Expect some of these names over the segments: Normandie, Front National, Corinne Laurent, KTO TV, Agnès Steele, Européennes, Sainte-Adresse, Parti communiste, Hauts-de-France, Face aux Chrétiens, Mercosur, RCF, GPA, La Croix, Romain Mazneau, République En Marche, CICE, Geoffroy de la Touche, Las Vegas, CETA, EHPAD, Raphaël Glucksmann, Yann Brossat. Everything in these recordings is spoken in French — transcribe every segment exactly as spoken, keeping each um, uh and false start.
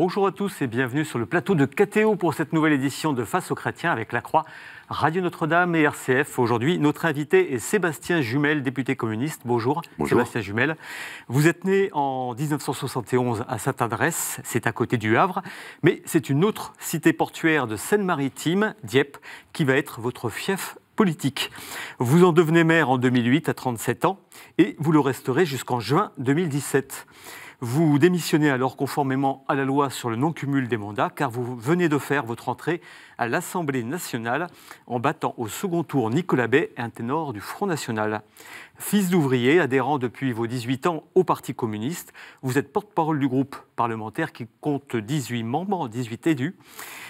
Bonjour à tous et bienvenue sur le plateau de K T O pour cette nouvelle édition de Face aux Chrétiens avec La Croix, Radio Notre-Dame et R C F. Aujourd'hui, notre invité est Sébastien Jumel, député communiste. Bonjour, Bonjour. Sébastien Jumel. Vous êtes né en mille neuf cent soixante et onze à Sainte-Adresse, c'est à côté du Havre, mais c'est une autre cité portuaire de Seine-Maritime, Dieppe, qui va être votre fief politique. Vous en devenez maire en deux mille huit à trente-sept ans et vous le resterez jusqu'en juin deux mille dix-sept. Vous démissionnez alors conformément à la loi sur le non-cumul des mandats car vous venez de faire votre entrée à l'Assemblée nationale en battant au second tour Nicolas Bay, un ténor du Front National. Fils d'ouvrier, adhérent depuis vos dix-huit ans au Parti communiste, vous êtes porte-parole du groupe parlementaire qui compte dix-huit membres, dix-huit élus.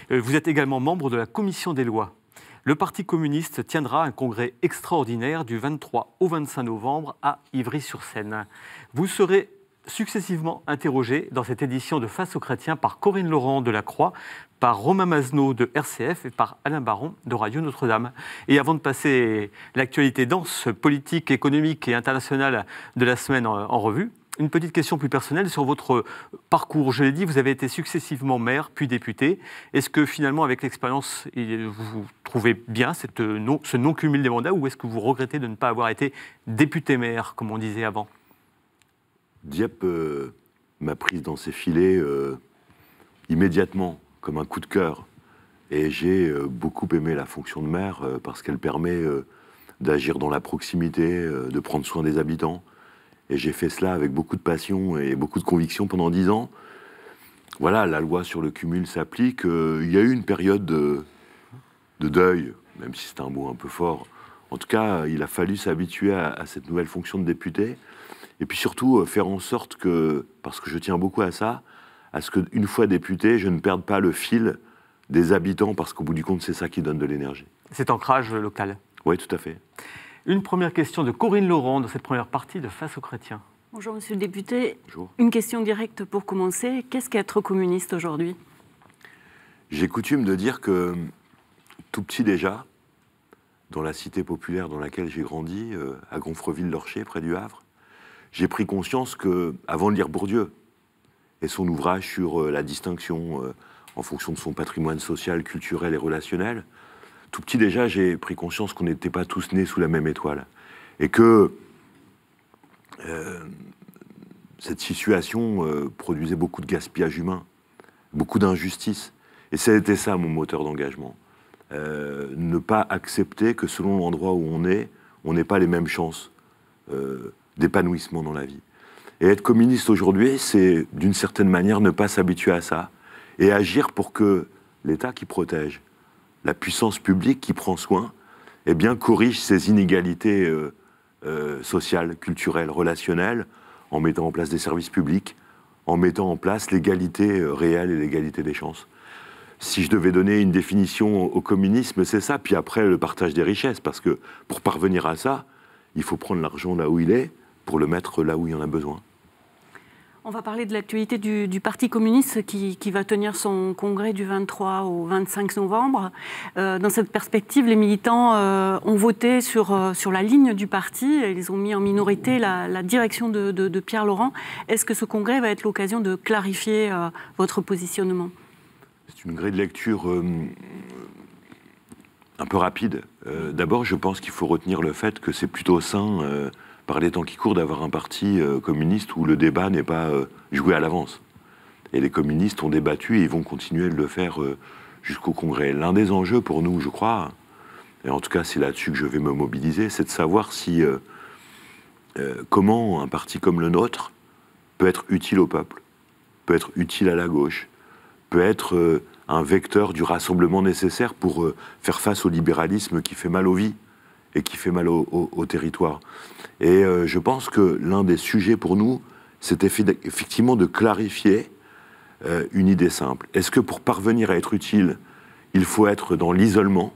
Vous êtes également membre de la commission des lois. Le Parti communiste tiendra un congrès extraordinaire du vingt-trois au vingt-cinq novembre à Ivry-sur-Seine. Vous serez successivement interrogé dans cette édition de Face aux Chrétiens par Corinne Laurent de La Croix, par Romain Mazneau de R C F et par Alain Baron de Radio Notre-Dame. Et avant de passer l'actualité dense, politique, économique et internationale de la semaine en, en revue, une petite question plus personnelle sur votre parcours. Je l'ai dit, vous avez été successivement maire, puis député. Est-ce que finalement, avec l'expérience, vous trouvez bien cette non, ce non-cumul des mandats ou est-ce que vous regrettez de ne pas avoir été député-maire, comme on disait avant ? Dieppe euh, m'a prise dans ses filets euh, immédiatement, comme un coup de cœur. Et j'ai euh, beaucoup aimé la fonction de maire euh, parce qu'elle permet euh, d'agir dans la proximité, euh, de prendre soin des habitants. Et j'ai fait cela avec beaucoup de passion et beaucoup de conviction pendant dix ans. Voilà, la loi sur le cumul s'applique. Euh, il y a eu une période de, de deuil, même si c'est un mot un peu fort. En tout cas, il a fallu s'habituer à, à cette nouvelle fonction de député. Et puis surtout, faire en sorte que, parce que je tiens beaucoup à ça, à ce qu'une fois député, je ne perde pas le fil des habitants, parce qu'au bout du compte, c'est ça qui donne de l'énergie. Cet ancrage local. Oui, tout à fait. Une première question de Corinne Laurent, dans cette première partie de Face aux Chrétiens. Bonjour, monsieur le député. Bonjour. Une question directe pour commencer. Qu'est-ce qu'être communiste aujourd'hui? J'ai coutume de dire que, tout petit déjà, dans la cité populaire dans laquelle j'ai grandi, à Gonfreville-l'Orcher, près du Havre, j'ai pris conscience que, avant de lire Bourdieu et son ouvrage sur euh, la distinction euh, en fonction de son patrimoine social, culturel et relationnel, tout petit déjà, j'ai pris conscience qu'on n'était pas tous nés sous la même étoile. Et que euh, cette situation euh, produisait beaucoup de gaspillage humain, beaucoup d'injustice. Et c'était ça mon moteur d'engagement. Euh, ne pas accepter que selon l'endroit où on est, on n'ait pas les mêmes chances euh, d'épanouissement dans la vie. Et être communiste aujourd'hui, c'est d'une certaine manière ne pas s'habituer à ça et agir pour que l'État qui protège, la puissance publique qui prend soin, eh bien corrige ces inégalités euh, euh, sociales, culturelles, relationnelles, en mettant en place des services publics, en mettant en place l'égalité réelle et l'égalité des chances. Si je devais donner une définition au communisme, c'est ça, puis après le partage des richesses, parce que pour parvenir à ça, il faut prendre l'argent là où il est, pour le mettre là où il y en a besoin. On va parler de l'actualité du, du Parti communiste qui, qui va tenir son congrès du vingt-trois au vingt-cinq novembre. Euh, dans cette perspective, les militants euh, ont voté sur, euh, sur la ligne du parti. Ils ont mis en minorité la, la direction de, de, de Pierre Laurent. Est-ce que ce congrès va être l'occasion de clarifier euh, votre positionnement? C'est une grille de lecture euh, un peu rapide. Euh, D'abord, je pense qu'il faut retenir le fait que c'est plutôt sain... Euh, par les temps qui courent, d'avoir un parti euh, communiste où le débat n'est pas euh, joué à l'avance. Et les communistes ont débattu et ils vont continuer de le faire euh, jusqu'au Congrès. L'un des enjeux pour nous, je crois, et en tout cas c'est là-dessus que je vais me mobiliser, c'est de savoir si, euh, euh, comment un parti comme le nôtre peut être utile au peuple, peut être utile à la gauche, peut être euh, un vecteur du rassemblement nécessaire pour euh, faire face au libéralisme qui fait mal aux vies et qui fait mal au, au, au territoire. Et euh, je pense que l'un des sujets pour nous, c'était effectivement de clarifier euh, une idée simple. Est-ce que pour parvenir à être utile, il faut être dans l'isolement,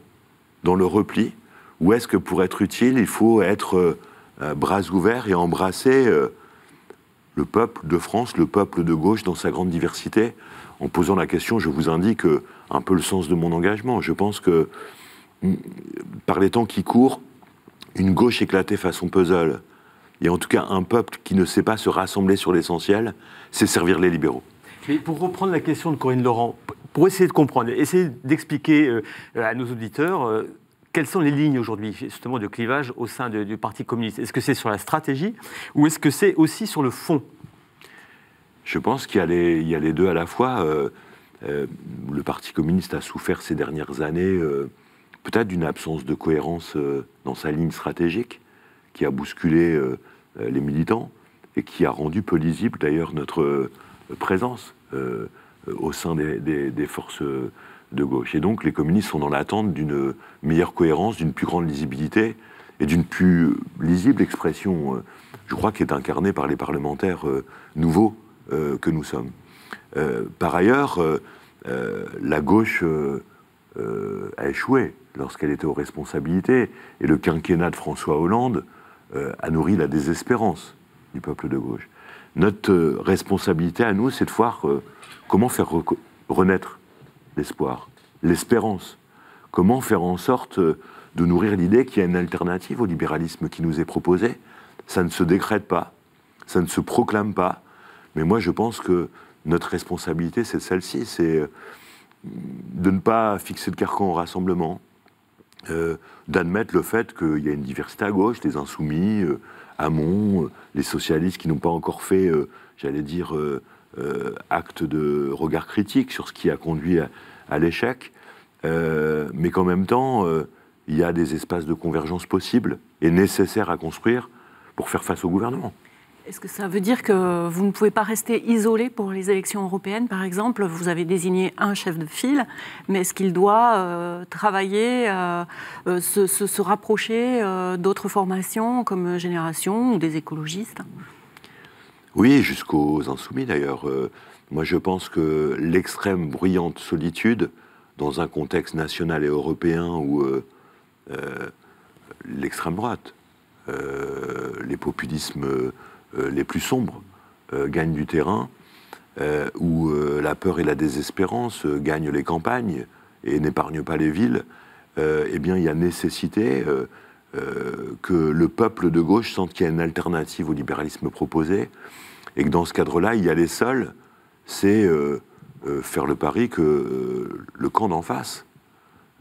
dans le repli, ou est-ce que pour être utile, il faut être euh, bras ouverts et embrasser euh, le peuple de France, le peuple de gauche dans sa grande diversité? En posant la question, je vous indique euh, un peu le sens de mon engagement. Je pense que par les temps qui courent, une gauche éclatée façon puzzle, et en tout cas un peuple qui ne sait pas se rassembler sur l'essentiel, c'est servir les libéraux. Mais pour reprendre la question de Corinne Laurent, pour essayer de comprendre, essayer d'expliquer à nos auditeurs quelles sont les lignes aujourd'hui justement de clivage au sein de, du Parti communiste. Est-ce que c'est sur la stratégie ou est-ce que c'est aussi sur le fond? Je pense qu'il y a les, il y a les deux à la fois. Euh, euh, le Parti communiste a souffert ces dernières années euh, peut-être d'une absence de cohérence euh, dans sa ligne stratégique qui a bousculé euh, les militants et qui a rendu peu lisible d'ailleurs notre euh, présence euh, au sein des, des, des forces de gauche. Et donc les communistes sont dans l'attente d'une meilleure cohérence, d'une plus grande lisibilité et d'une plus lisible expression, euh, je crois, qui est incarnée par les parlementaires euh, nouveaux Euh, que nous sommes. Euh, par ailleurs, euh, euh, la gauche euh, euh, a échoué lorsqu'elle était aux responsabilités, et le quinquennat de François Hollande euh, a nourri la désespérance du peuple de gauche. Notre euh, responsabilité à nous, c'est de voir euh, comment faire re renaître l'espoir, l'espérance, comment faire en sorte euh, de nourrir l'idée qu'il y a une alternative au libéralisme qui nous est proposé. Ça ne se décrète pas, ça ne se proclame pas, mais moi, je pense que notre responsabilité, c'est celle-ci, c'est de ne pas fixer de carcan au rassemblement, euh, d'admettre le fait qu'il y a une diversité à gauche, les insoumis, euh, Hamon, euh, les socialistes qui n'ont pas encore fait, euh, j'allais dire, euh, euh, acte de regard critique sur ce qui a conduit à, à l'échec, euh, mais qu'en même temps, euh, il y a des espaces de convergence possibles et nécessaires à construire pour faire face au gouvernement. Est-ce que ça veut dire que vous ne pouvez pas rester isolé pour les élections européennes, par exemple? Vous avez désigné un chef de file, mais est-ce qu'il doit euh, travailler, euh, se, se, se rapprocher euh, d'autres formations comme Génération ou des écologistes? Oui, jusqu'aux Insoumis d'ailleurs. Euh, moi je pense que l'extrême bruyante solitude, dans un contexte national et européen où euh, euh, l'extrême droite, euh, les populismes... Euh, Euh, les plus sombres euh, gagnent du terrain, euh, où euh, la peur et la désespérance euh, gagnent les campagnes et n'épargnent pas les villes, euh, eh bien il y a nécessité euh, euh, que le peuple de gauche sente qu'il y a une alternative au libéralisme proposé, et que dans ce cadre-là, il y a les seuls, c'est euh, euh, faire le pari que euh, le camp d'en face,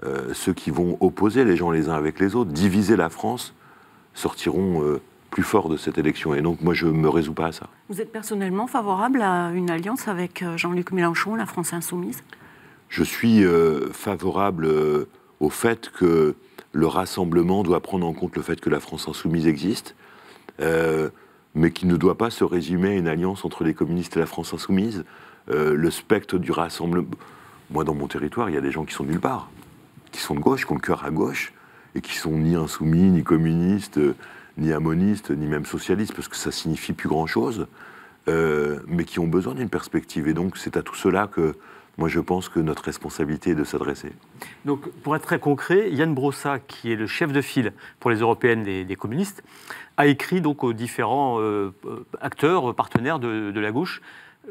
euh, ceux qui vont opposer les gens les uns avec les autres, diviser la France, sortiront... Euh, plus fort de cette élection. Et donc, moi, je ne me résous pas à ça. Vous êtes personnellement favorable à une alliance avec Jean-Luc Mélenchon, la France insoumise? Je suis euh, favorable euh, au fait que le rassemblement doit prendre en compte le fait que la France insoumise existe, euh, mais qui ne doit pas se résumer à une alliance entre les communistes et la France insoumise. Euh, le spectre du rassemblement... Moi, dans mon territoire, il y a des gens qui sont nulle part, qui sont de gauche, qui ont le cœur à gauche, et qui sont ni insoumis, ni communistes... Euh, ni ammonistes, ni même socialistes, parce que ça signifie plus grand-chose, euh, mais qui ont besoin d'une perspective. Et donc, c'est à tout cela que, moi, je pense que notre responsabilité est de s'adresser. Donc, pour être très concret, Yann Brossat, qui est le chef de file pour les Européennes des, des communistes, a écrit donc aux différents euh, acteurs, partenaires de, de la gauche,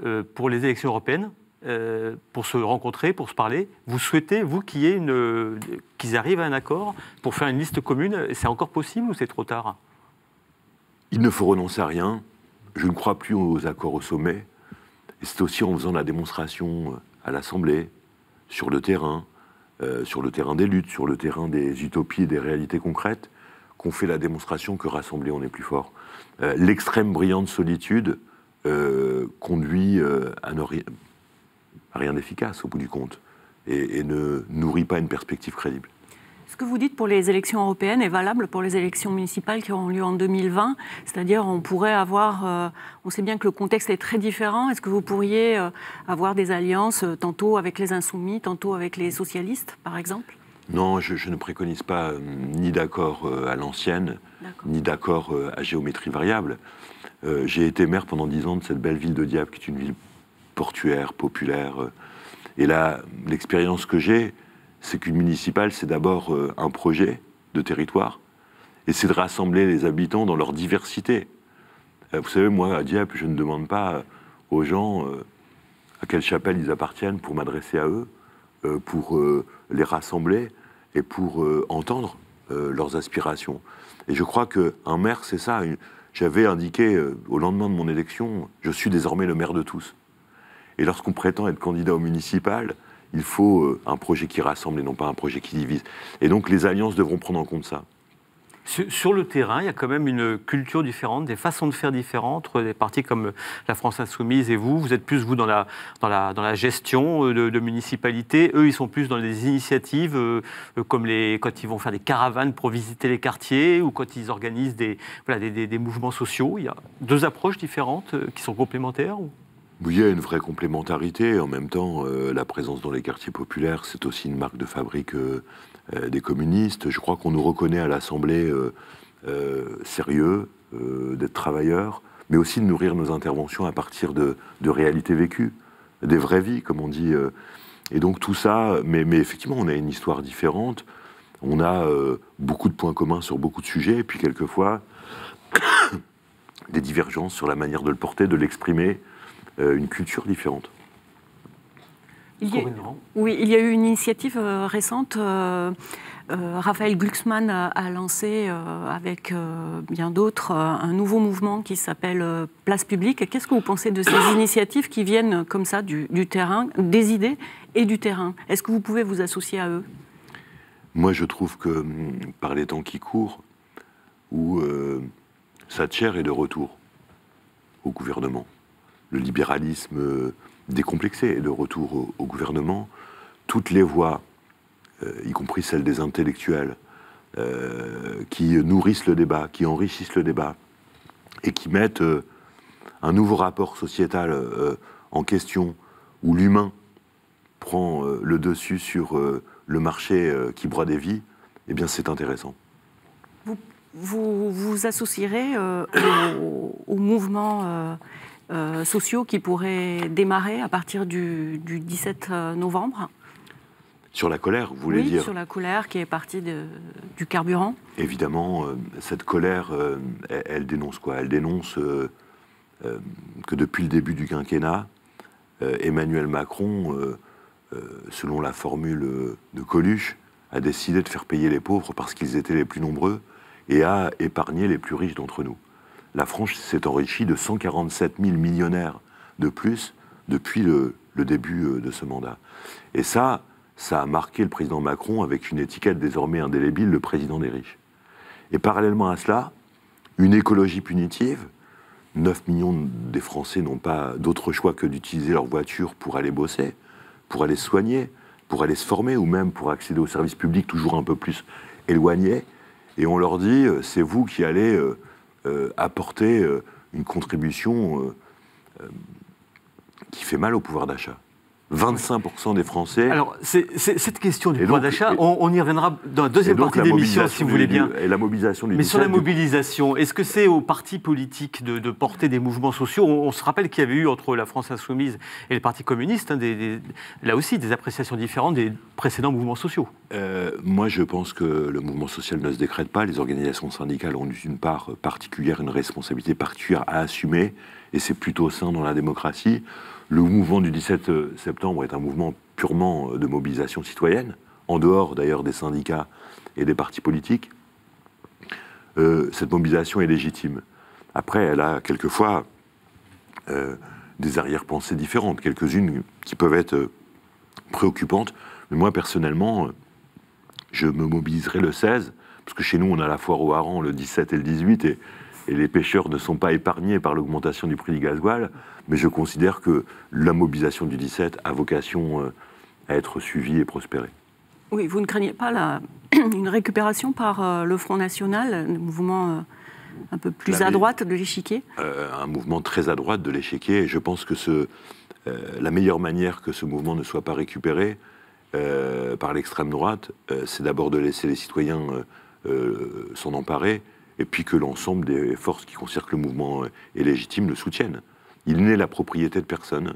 euh, pour les élections européennes, euh, pour se rencontrer, pour se parler. Vous souhaitez, vous, qu'il y ait une, qu'ils arrivent à un accord pour faire une liste commune? C'est encore possible ou c'est trop tard? Il ne faut renoncer à rien. Je ne crois plus aux accords au sommet. C'est aussi en faisant la démonstration à l'Assemblée, sur le terrain, euh, sur le terrain des luttes, sur le terrain des utopies et des réalités concrètes, qu'on fait la démonstration que rassemblés, on est plus fort. Euh, l'extrême brillante solitude euh, conduit euh, à, ne ri... à rien d'efficace, au bout du compte, et, et ne nourrit pas une perspective crédible. Ce que vous dites pour les élections européennes est valable pour les élections municipales qui auront lieu en deux mille vingt, c'est-à-dire on pourrait avoir, euh, on sait bien que le contexte est très différent, est-ce que vous pourriez euh, avoir des alliances euh, tantôt avec les insoumis, tantôt avec les socialistes par exemple? Non, je, je ne préconise pas euh, ni d'accord euh, à l'ancienne, ni d'accord euh, à géométrie variable. Euh, J'ai été maire pendant dix ans de cette belle ville de Dieppe, qui est une ville portuaire, populaire, euh, et là, l'expérience que j'ai, c'est qu'une municipale, c'est d'abord euh, un projet de territoire, et c'est de rassembler les habitants dans leur diversité. Euh, vous savez, moi, à Dieppe, je ne demande pas aux gens euh, à quelle chapelle ils appartiennent pour m'adresser à eux, euh, pour euh, les rassembler et pour euh, entendre euh, leurs aspirations. Et je crois qu'un maire, c'est ça. J'avais indiqué euh, au lendemain de mon élection, je suis désormais le maire de tous. Et lorsqu'on prétend être candidat au municipal, il faut un projet qui rassemble et non pas un projet qui divise. Et donc les alliances devront prendre en compte ça. Sur le terrain, il y a quand même une culture différente, des façons de faire différentes entre des partis comme la France insoumise et vous. Vous êtes plus, vous, dans la, dans la, dans la gestion de, de municipalités. Eux, ils sont plus dans les initiatives, euh, comme les, quand ils vont faire des caravanes pour visiter les quartiers ou quand ils organisent des, voilà, des, des, des mouvements sociaux. Il y a deux approches différentes euh, qui sont complémentaires. Oui, il y a une vraie complémentarité. En même temps, euh, la présence dans les quartiers populaires, c'est aussi une marque de fabrique euh, euh, des communistes. Je crois qu'on nous reconnaît à l'Assemblée euh, euh, sérieux, euh, d'être travailleurs, mais aussi de nourrir nos interventions à partir de, de réalités vécues, des vraies vies, comme on dit. Euh. Et donc tout ça, mais, mais effectivement, on a une histoire différente. On a euh, beaucoup de points communs sur beaucoup de sujets, et puis quelquefois, des divergences sur la manière de le porter, de l'exprimer, une culture différente. Il y a, oui, il y a eu une initiative euh, récente. Euh, euh, Raphaël Glucksmann a, a lancé, euh, avec euh, bien d'autres, euh, un nouveau mouvement qui s'appelle euh, Place Publique. Qu'est-ce que vous pensez de ces initiatives qui viennent comme ça du, du terrain, des idées et du terrain? Est-ce que vous pouvez vous associer à eux? Moi, je trouve que, par les temps qui courent, où euh, Thatcher est de retour au gouvernement, le libéralisme décomplexé est de retour au, au gouvernement, toutes les voix, euh, y compris celles des intellectuels, euh, qui nourrissent le débat, qui enrichissent le débat, et qui mettent euh, un nouveau rapport sociétal euh, en question, où l'humain prend euh, le dessus sur euh, le marché euh, qui broie des vies, eh bien c'est intéressant. Vous vous, vous associerez euh, au, au mouvement euh... Euh, sociaux qui pourraient démarrer à partir du, du dix-sept novembre. Sur la colère, vous voulez oui, dire? Sur la colère qui est partie de, du carburant. Évidemment, euh, cette colère, euh, elle, elle dénonce quoi? Elle dénonce euh, euh, que depuis le début du quinquennat, euh, Emmanuel Macron, euh, euh, selon la formule de Coluche, a décidé de faire payer les pauvres parce qu'ils étaient les plus nombreux et a épargné les plus riches d'entre nous. La France s'est enrichie de cent quarante-sept mille millionnaires de plus depuis le, le début de ce mandat. Et ça, ça a marqué le président Macron avec une étiquette désormais indélébile, le président des riches. Et parallèlement à cela, une écologie punitive, neuf millions des Français n'ont pas d'autre choix que d'utiliser leur voiture pour aller bosser, pour aller se soigner, pour aller se former ou même pour accéder aux services publics toujours un peu plus éloignés. Et on leur dit, c'est vous qui allez... Euh, Euh, apporter euh, une contribution euh, euh, qui fait mal au pouvoir d'achat. vingt-cinq pour cent des Français... Alors, c'est, c'est, cette question du et pouvoir d'achat, on, on y reviendra dans la deuxième partie de l'émission, si vous voulez bien. Du, et la mobilisation du... Mais sur la mobilisation, est-ce que c'est aux partis politiques de, de porter des mouvements sociaux? on, on se rappelle qu'il y avait eu, entre la France insoumise et le Parti communiste, hein, des, des, là aussi, des appréciations différentes des précédents mouvements sociaux. Euh, moi, je pense que le mouvement social ne se décrète pas. Les organisations syndicales ont une part particulière, une responsabilité particulière à assumer, et c'est plutôt sain dans la démocratie. Le mouvement du dix-sept septembre est un mouvement purement de mobilisation citoyenne, en dehors d'ailleurs des syndicats et des partis politiques. Euh, cette mobilisation est légitime. Après, elle a quelquefois euh, des arrière-pensées différentes, quelques-unes qui peuvent être préoccupantes. Mais moi, personnellement, je me mobiliserai le seize, parce que chez nous, on a la foire aux harengs le dix-sept et le dix-huit, et et les pêcheurs ne sont pas épargnés par l'augmentation du prix du gasoil, mais je considère que la mobilisation du dix-sept a vocation à être suivie et prospérée. Oui, vous ne craignez pas la... une récupération par le Front National, le mouvement un peu plus la... à droite de l'échiquier? euh, Un mouvement très à droite de l'échiquier, et je pense que ce... euh, la meilleure manière que ce mouvement ne soit pas récupéré euh, par l'extrême droite, euh, c'est d'abord de laisser les citoyens euh, euh, s'en emparer, et puis que l'ensemble des forces qui concernent le mouvement est légitime le soutiennent. Il n'est la propriété de personne,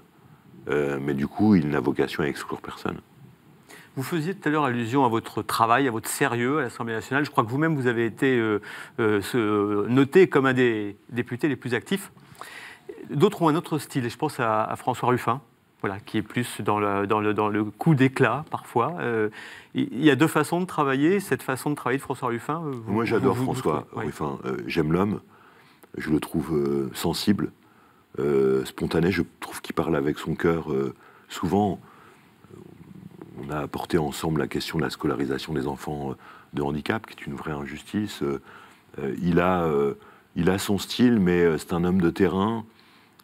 euh, mais du coup, il n'a vocation à exclure personne. Vous faisiez tout à l'heure allusion à votre travail, à votre sérieux à l'Assemblée nationale. Je crois que vous-même, vous avez été euh, euh, noté comme un des députés les plus actifs. D'autres ont un autre style, et je pense à, à François Ruffin. Voilà, qui est plus dans le, dans le, dans le coup d'éclat, parfois. Euh, il y a deux façons de travailler. Cette façon de travailler de François Ruffin... Vous, Moi, j'adore François vous, vous, vous, Ruffin. Ouais. Euh, J'aime l'homme. Je le trouve euh, sensible. euh, spontané. Je trouve qu'il parle avec son cœur euh, souvent. On a apporté ensemble la question de la scolarisation des enfants de handicap, qui est une vraie injustice. Euh, il a, euh, il a son style, mais c'est un homme de terrain,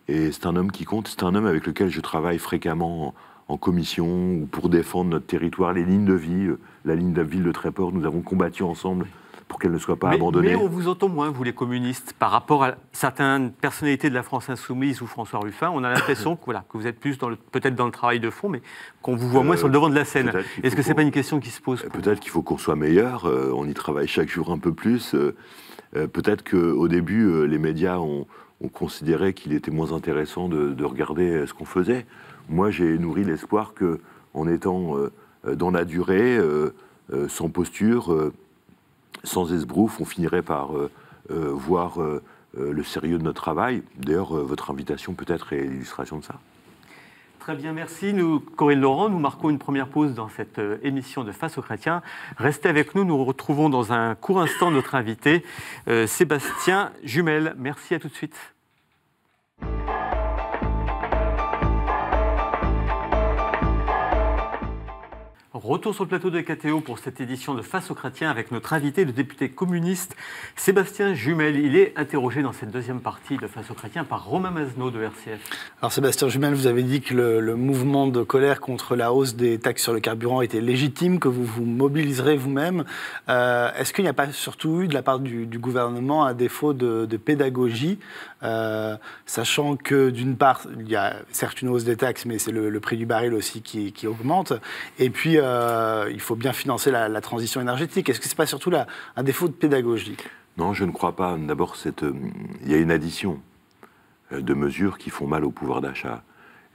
et c'est un homme qui compte. C'est un homme avec lequel je travaille fréquemment en, en commission, ou pour défendre notre territoire, les lignes de vie, la ligne de la ville de Tréport, nous avons combattu ensemble pour qu'elle ne soit pas mais, abandonnée. Mais on vous entend moins, vous les communistes, par rapport à certaines personnalités de la France insoumise ou François Ruffin. On a l'impression que, voilà, que vous êtes plus peut-être dans le travail de fond, mais qu'on vous voit euh, moins sur le devant de la scène. Est-ce que ce n'est pas une question qui se pose? Peut-être qu'il faut qu'on soit meilleur, euh, on y travaille chaque jour un peu plus. Euh, euh, peut-être qu'au début, euh, les médias ont, ont considéré qu'il était moins intéressant de, de regarder ce qu'on faisait. Moi, j'ai nourri l'espoir qu'en étant euh, dans la durée, euh, euh, sans posture, euh, sans esbrouf, on finirait par euh, euh, voir euh, euh, le sérieux de notre travail. D'ailleurs, euh, votre invitation peut-être est l'illustration de ça. Très bien, merci. Nous, Corinne Laurent, nous marquons une première pause dans cette euh, émission de Face aux Chrétiens. Restez avec nous, nous retrouvons dans un court instant notre invité, euh, Sébastien Jumel. Merci, à tout de suite. Retour sur le plateau de K T O pour cette édition de Face aux Chrétiens avec notre invité, le député communiste Sébastien Jumel. Il est interrogé dans cette deuxième partie de Face aux Chrétiens par Romain Mazneau de R C F. Alors Sébastien Jumel, vous avez dit que le, le mouvement de colère contre la hausse des taxes sur le carburant était légitime, que vous vous mobiliserez vous-même. Euh, est-ce qu'il n'y a pas surtout eu de la part du, du gouvernement un défaut de, de pédagogie, euh, sachant que d'une part, il y a certes une hausse des taxes, mais c'est le, le prix du baril aussi qui, qui augmente, et puis Euh, il faut bien financer la, la transition énergétique. Est-ce que ce n'est pas surtout là, un défaut de pédagogie? Non, je ne crois pas. D'abord, euh, il y a une addition de mesures qui font mal au pouvoir d'achat.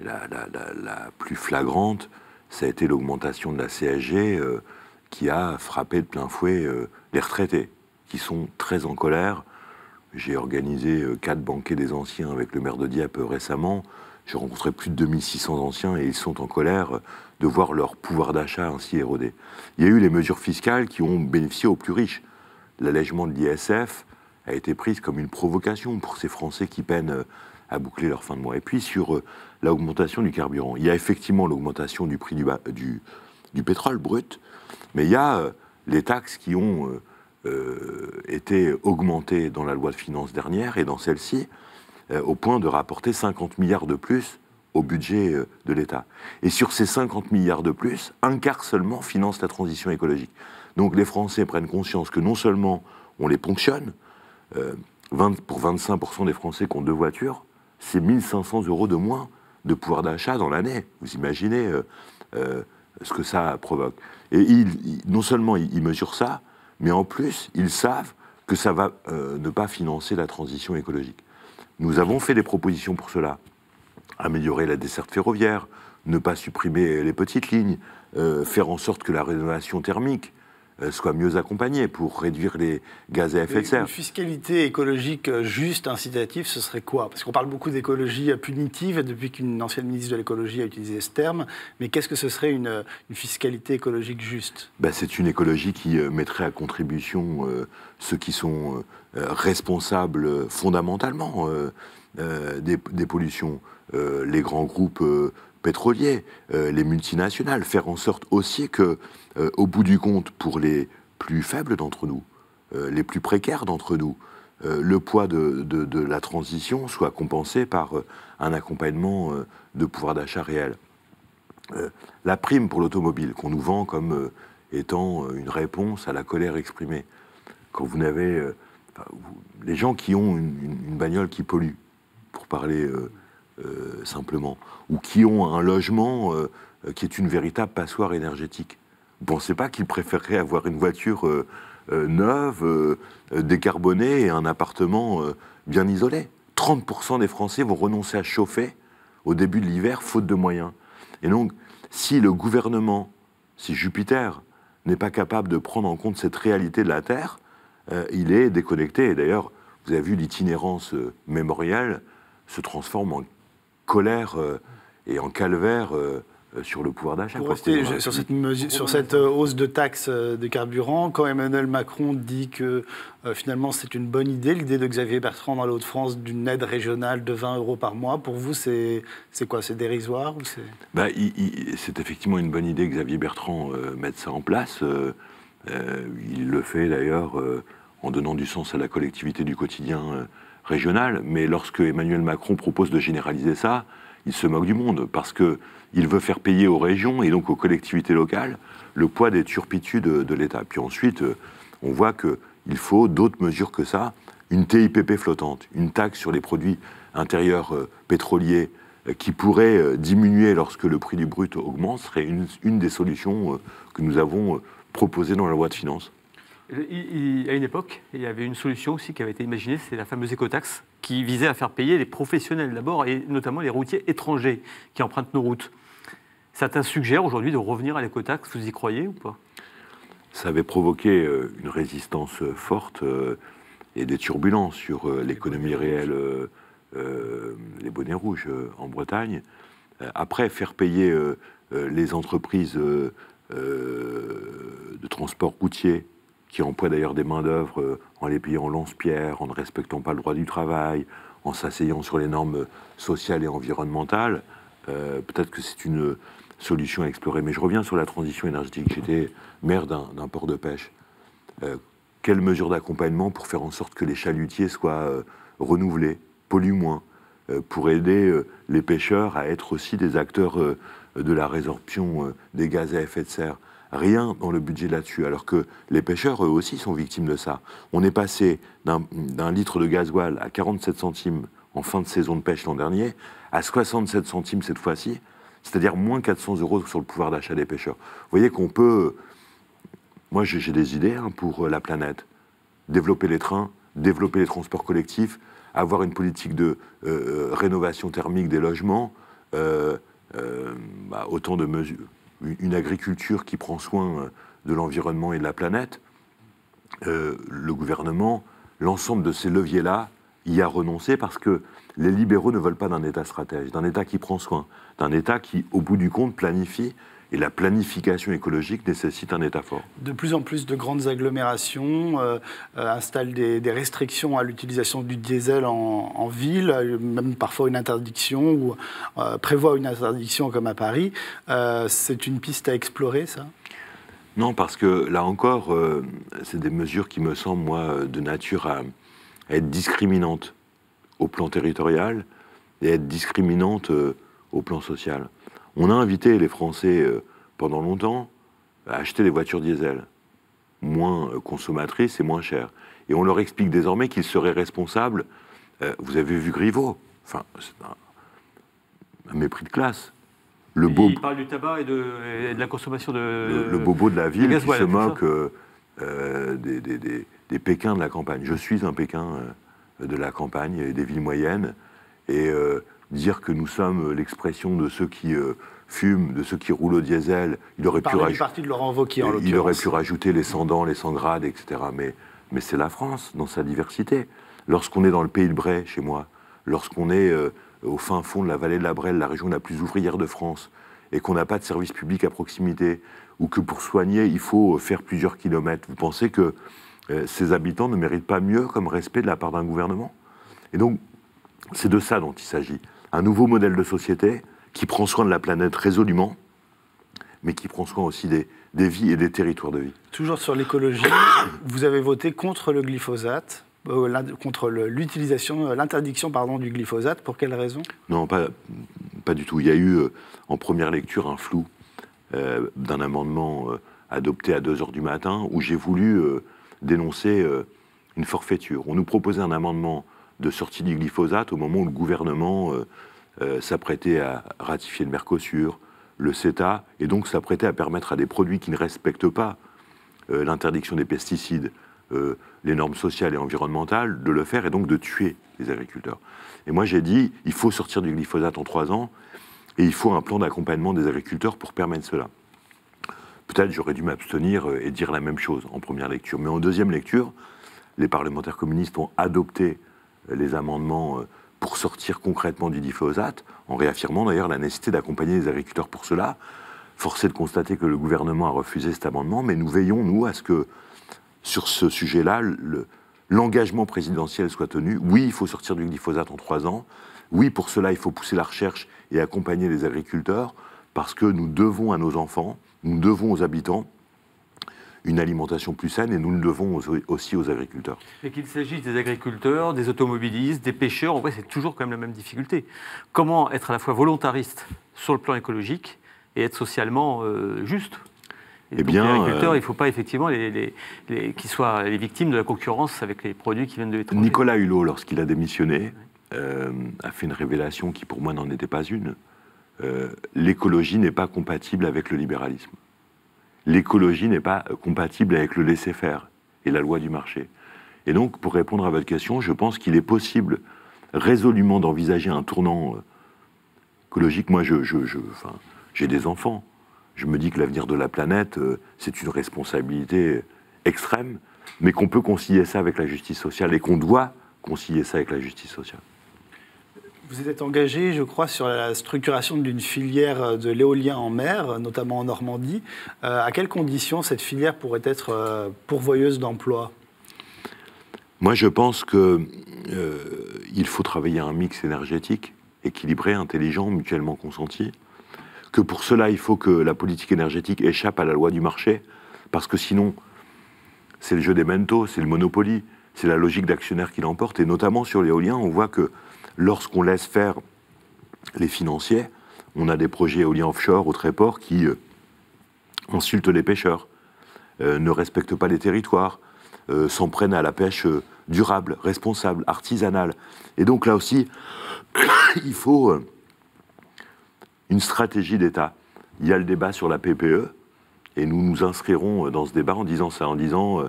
La, la, la, la plus flagrante, ça a été l'augmentation de la C S G euh, qui a frappé de plein fouet euh, les retraités, qui sont très en colère. J'ai organisé euh, quatre banquets des anciens avec le maire de Dieppe euh, récemment. J'ai rencontré plus de deux mille six cents anciens et ils sont en colère de voir leur pouvoir d'achat ainsi érodé. Il y a eu les mesures fiscales qui ont bénéficié aux plus riches. L'allègement de l'I S F a été pris comme une provocation pour ces Français qui peinent à boucler leur fin de mois. Et puis sur l'augmentation du carburant, il y a effectivement l'augmentation du prix du, du, du pétrole brut, mais il y a les taxes qui ont euh, euh, été augmentées dans la loi de finances dernière et dans celle-ci, au point de rapporter cinquante milliards de plus au budget de l'État. Et sur ces cinquante milliards de plus, un quart seulement finance la transition écologique. Donc les Français prennent conscience que non seulement on les ponctionne, euh, vingt, pour vingt-cinq pour cent des Français qui ont deux voitures, c'est mille cinq cents euros de moins de pouvoir d'achat dans l'année. Vous imaginez euh, euh, ce que ça provoque. Et ils, ils, non seulement ils mesurent ça, mais en plus, ils savent que ça va euh, ne pas financer la transition écologique. Nous avons fait des propositions pour cela. Améliorer la desserte ferroviaire, ne pas supprimer les petites lignes, euh, faire en sorte que la rénovation thermique euh, soit mieux accompagnée pour réduire les gaz à effet de serre. Une fiscalité écologique juste, incitative, ce serait quoi? Parce qu'on parle beaucoup d'écologie punitive, depuis qu'une ancienne ministre de l'écologie a utilisé ce terme, mais qu'est-ce que ce serait une, une fiscalité écologique juste? Ben, c'est une écologie qui euh, mettrait à contribution euh, ceux qui sont... Euh, responsables fondamentalement euh, euh, des, des pollutions, euh, les grands groupes euh, pétroliers, euh, les multinationales, faire en sorte aussi que, euh, au bout du compte, pour les plus faibles d'entre nous, euh, les plus précaires d'entre nous, euh, le poids de, de, de la transition soit compensé par euh, un accompagnement euh, de pouvoir d'achat réel. Euh, la prime pour l'automobile, qu'on nous vend comme euh, étant une réponse à la colère exprimée, quand vous n'avez... Euh, les gens qui ont une, une, une bagnole qui pollue, pour parler euh, euh, simplement, ou qui ont un logement euh, qui est une véritable passoire énergétique. Vous ne pensez pas qu'ils préféreraient avoir une voiture euh, euh, neuve, euh, décarbonée et un appartement euh, bien isolé? trente pour cent des Français vont renoncer à chauffer au début de l'hiver, faute de moyens. Et donc, si le gouvernement, si Jupiter, n'est pas capable de prendre en compte cette réalité de la Terre, Euh, il est déconnecté. Et d'ailleurs, vous avez vu l'itinérance euh, mémorielle se transforme en colère euh, et en calvaire euh, sur le pouvoir d'achat. Pour rester sur cette, mesure, sur cette hausse de taxes de carburant, quand Emmanuel Macron dit que euh, finalement c'est une bonne idée, l'idée de Xavier Bertrand dans les Hauts-de-France d'une aide régionale de vingt euros par mois, pour vous c'est quoi? C'est dérisoire ou c'est... Bah, c'est effectivement une bonne idée que Xavier Bertrand euh, mette ça en place. Euh, euh, il le fait d'ailleurs euh, en donnant du sens à la collectivité du quotidien euh, régionale. Mais lorsque Emmanuel Macron propose de généraliser ça, il se moque du monde, parce qu'il veut faire payer aux régions et donc aux collectivités locales le poids des turpitudes de l'État. Puis ensuite, on voit qu'il faut d'autres mesures que ça, une T I P P flottante, une taxe sur les produits intérieurs pétroliers qui pourrait diminuer lorsque le prix du brut augmente, serait une, une des solutions que nous avons proposées dans la loi de finances. À une époque, il y avait une solution aussi qui avait été imaginée, c'est la fameuse écotaxe, qui visait à faire payer les professionnels d'abord, et notamment les routiers étrangers qui empruntent nos routes. Certains suggèrent aujourd'hui de revenir à l'écotaxe, vous y croyez ou pas? Ça avait provoqué une résistance forte et des turbulences sur l'économie réelle, les bonnets rouges en Bretagne. Après, faire payer les entreprises de transport routier, qui emploient d'ailleurs des mains-d'œuvre euh, en les payant en lance-pierre, en ne respectant pas le droit du travail, en s'asseyant sur les normes sociales et environnementales. Euh, Peut-être que c'est une solution à explorer. Mais je reviens sur la transition énergétique. J'étais maire d'un port de pêche. Euh, quelles mesures d'accompagnement pour faire en sorte que les chalutiers soient euh, renouvelés, polluent moins, euh, pour aider euh, les pêcheurs à être aussi des acteurs euh, de la résorption euh, des gaz à effet de serre? Rien dans le budget là-dessus, alors que les pêcheurs, eux aussi, sont victimes de ça. On est passé d'un litre de gasoil à quarante-sept centimes en fin de saison de pêche l'an dernier, à soixante-sept centimes cette fois-ci, c'est-à-dire moins quatre cents euros sur le pouvoir d'achat des pêcheurs. Vous voyez qu'on peut... Moi, j'ai des idées hein, pour la planète. Développer les trains, développer les transports collectifs, avoir une politique de euh, rénovation thermique des logements, euh, euh, bah, autant de mesures... une agriculture qui prend soin de l'environnement et de la planète, euh, le gouvernement, l'ensemble de ces leviers-là, y a renoncé parce que les libéraux ne veulent pas d'un État stratège, d'un État qui prend soin, d'un État qui, au bout du compte, planifie. Et la planification écologique nécessite un État fort. De plus en plus de grandes agglomérations euh, installent des, des restrictions à l'utilisation du diesel en, en ville, même parfois une interdiction, ou euh, prévoient une interdiction comme à Paris. Euh, c'est une piste à explorer, ça? Non, parce que là encore, euh, c'est des mesures qui me semblent, moi, de nature à, à être discriminantes au plan territorial et à être discriminantes euh, au plan social. On a invité les Français, euh, pendant longtemps, à acheter des voitures diesel, moins consommatrices et moins chères. Et on leur explique désormais qu'ils seraient responsables. Euh, vous avez vu Griveaux, enfin, c'est un, un mépris de classe. Le beau... Il parle du tabac et de, et de la consommation de... Le, le bobo de la ville qui se moque euh, euh, des, des, des, des Pékins de la campagne. Je suis un Pékin euh, de la campagne et des villes moyennes. Et... Euh, dire que nous sommes l'expression de ceux qui euh, fument, de ceux qui roulent au diesel, il aurait, pu, raj... de Laurent Wauquiez, en il aurait pu rajouter les sans-dents, les sans-grades, et cetera. Mais, mais c'est la France, dans sa diversité. Lorsqu'on est dans le pays de Bray, chez moi, lorsqu'on est euh, au fin fond de la vallée de la Brelle, la région la plus ouvrière de France, et qu'on n'a pas de service public à proximité, ou que pour soigner, il faut faire plusieurs kilomètres, vous pensez que euh, ces habitants ne méritent pas mieux comme respect de la part d'un gouvernement? Et donc, c'est de ça dont il s'agit. Un nouveau modèle de société qui prend soin de la planète résolument, mais qui prend soin aussi des, des vies et des territoires de vie. Toujours sur l'écologie, vous avez voté contre le glyphosate, euh, contre l'utilisation, l'interdiction pardon du glyphosate. Pour quelle raison? Non, pas, pas du tout. Il y a eu euh, en première lecture un flou euh, d'un amendement euh, adopté à deux heures du matin où j'ai voulu euh, dénoncer euh, une forfaiture. On nous proposait un amendement de sortie du glyphosate au moment où le gouvernement euh, euh, s'apprêtait à ratifier le Mercosur, le CETA, et donc s'apprêtait à permettre à des produits qui ne respectent pas euh, l'interdiction des pesticides, euh, les normes sociales et environnementales, de le faire et donc de tuer les agriculteurs. Et moi j'ai dit, il faut sortir du glyphosate en trois ans, et il faut un plan d'accompagnement des agriculteurs pour permettre cela. Peut-être j'aurais dû m'abstenir et dire la même chose en première lecture, mais en deuxième lecture, les parlementaires communistes ont adopté les amendements pour sortir concrètement du glyphosate, en réaffirmant d'ailleurs la nécessité d'accompagner les agriculteurs pour cela. Force est de constater que le gouvernement a refusé cet amendement, mais nous veillons, nous, à ce que, sur ce sujet-là, le, l'engagement présidentiel soit tenu. Oui, il faut sortir du glyphosate en trois ans. Oui, pour cela, il faut pousser la recherche et accompagner les agriculteurs, parce que nous devons à nos enfants, nous devons aux habitants, une alimentation plus saine, et nous le devons aussi aux agriculteurs. Et qu'il s'agisse des agriculteurs, des automobilistes, des pêcheurs, en vrai, c'est toujours quand même la même difficulté. Comment être à la fois volontariste sur le plan écologique et être socialement euh, juste ? Et eh bien, les agriculteurs, euh, il ne faut pas effectivement les, les, les, qu'ils soient les victimes de la concurrence avec les produits qui viennent de l'étranger. Nicolas Hulot, lorsqu'il a démissionné, ouais. euh, a fait une révélation qui, pour moi, n'en était pas une. Euh, l'écologie n'est pas compatible avec le libéralisme. L'écologie n'est pas compatible avec le laisser-faire et la loi du marché. Et donc, pour répondre à votre question, je pense qu'il est possible résolument d'envisager un tournant écologique. Moi, je, je, je, enfin, j'ai des enfants. Je me dis que l'avenir de la planète, euh, c'est une responsabilité extrême, mais qu'on peut concilier ça avec la justice sociale et qu'on doit concilier ça avec la justice sociale. Vous êtes engagé, je crois, sur la structuration d'une filière de l'éolien en mer, notamment en Normandie. Euh, à quelles conditions cette filière pourrait être euh, pourvoyeuse d'emplois? Moi, je pense qu'il euh, faut travailler un mix énergétique équilibré, intelligent, mutuellement consenti. Que pour cela, il faut que la politique énergétique échappe à la loi du marché, parce que sinon, c'est le jeu des mentos, c'est le monopoly, c'est la logique d'actionnaire qui l'emporte. Et notamment sur l'éolien, on voit que lorsqu'on laisse faire les financiers, on a des projets éoliens offshore au Tréport qui euh, insultent les pêcheurs, euh, ne respectent pas les territoires, euh, s'en prennent à la pêche euh, durable, responsable, artisanale. Et donc là aussi, il faut euh, une stratégie d'État. Il y a le débat sur la P P E, et nous nous inscrirons dans ce débat en disant ça, en disant euh,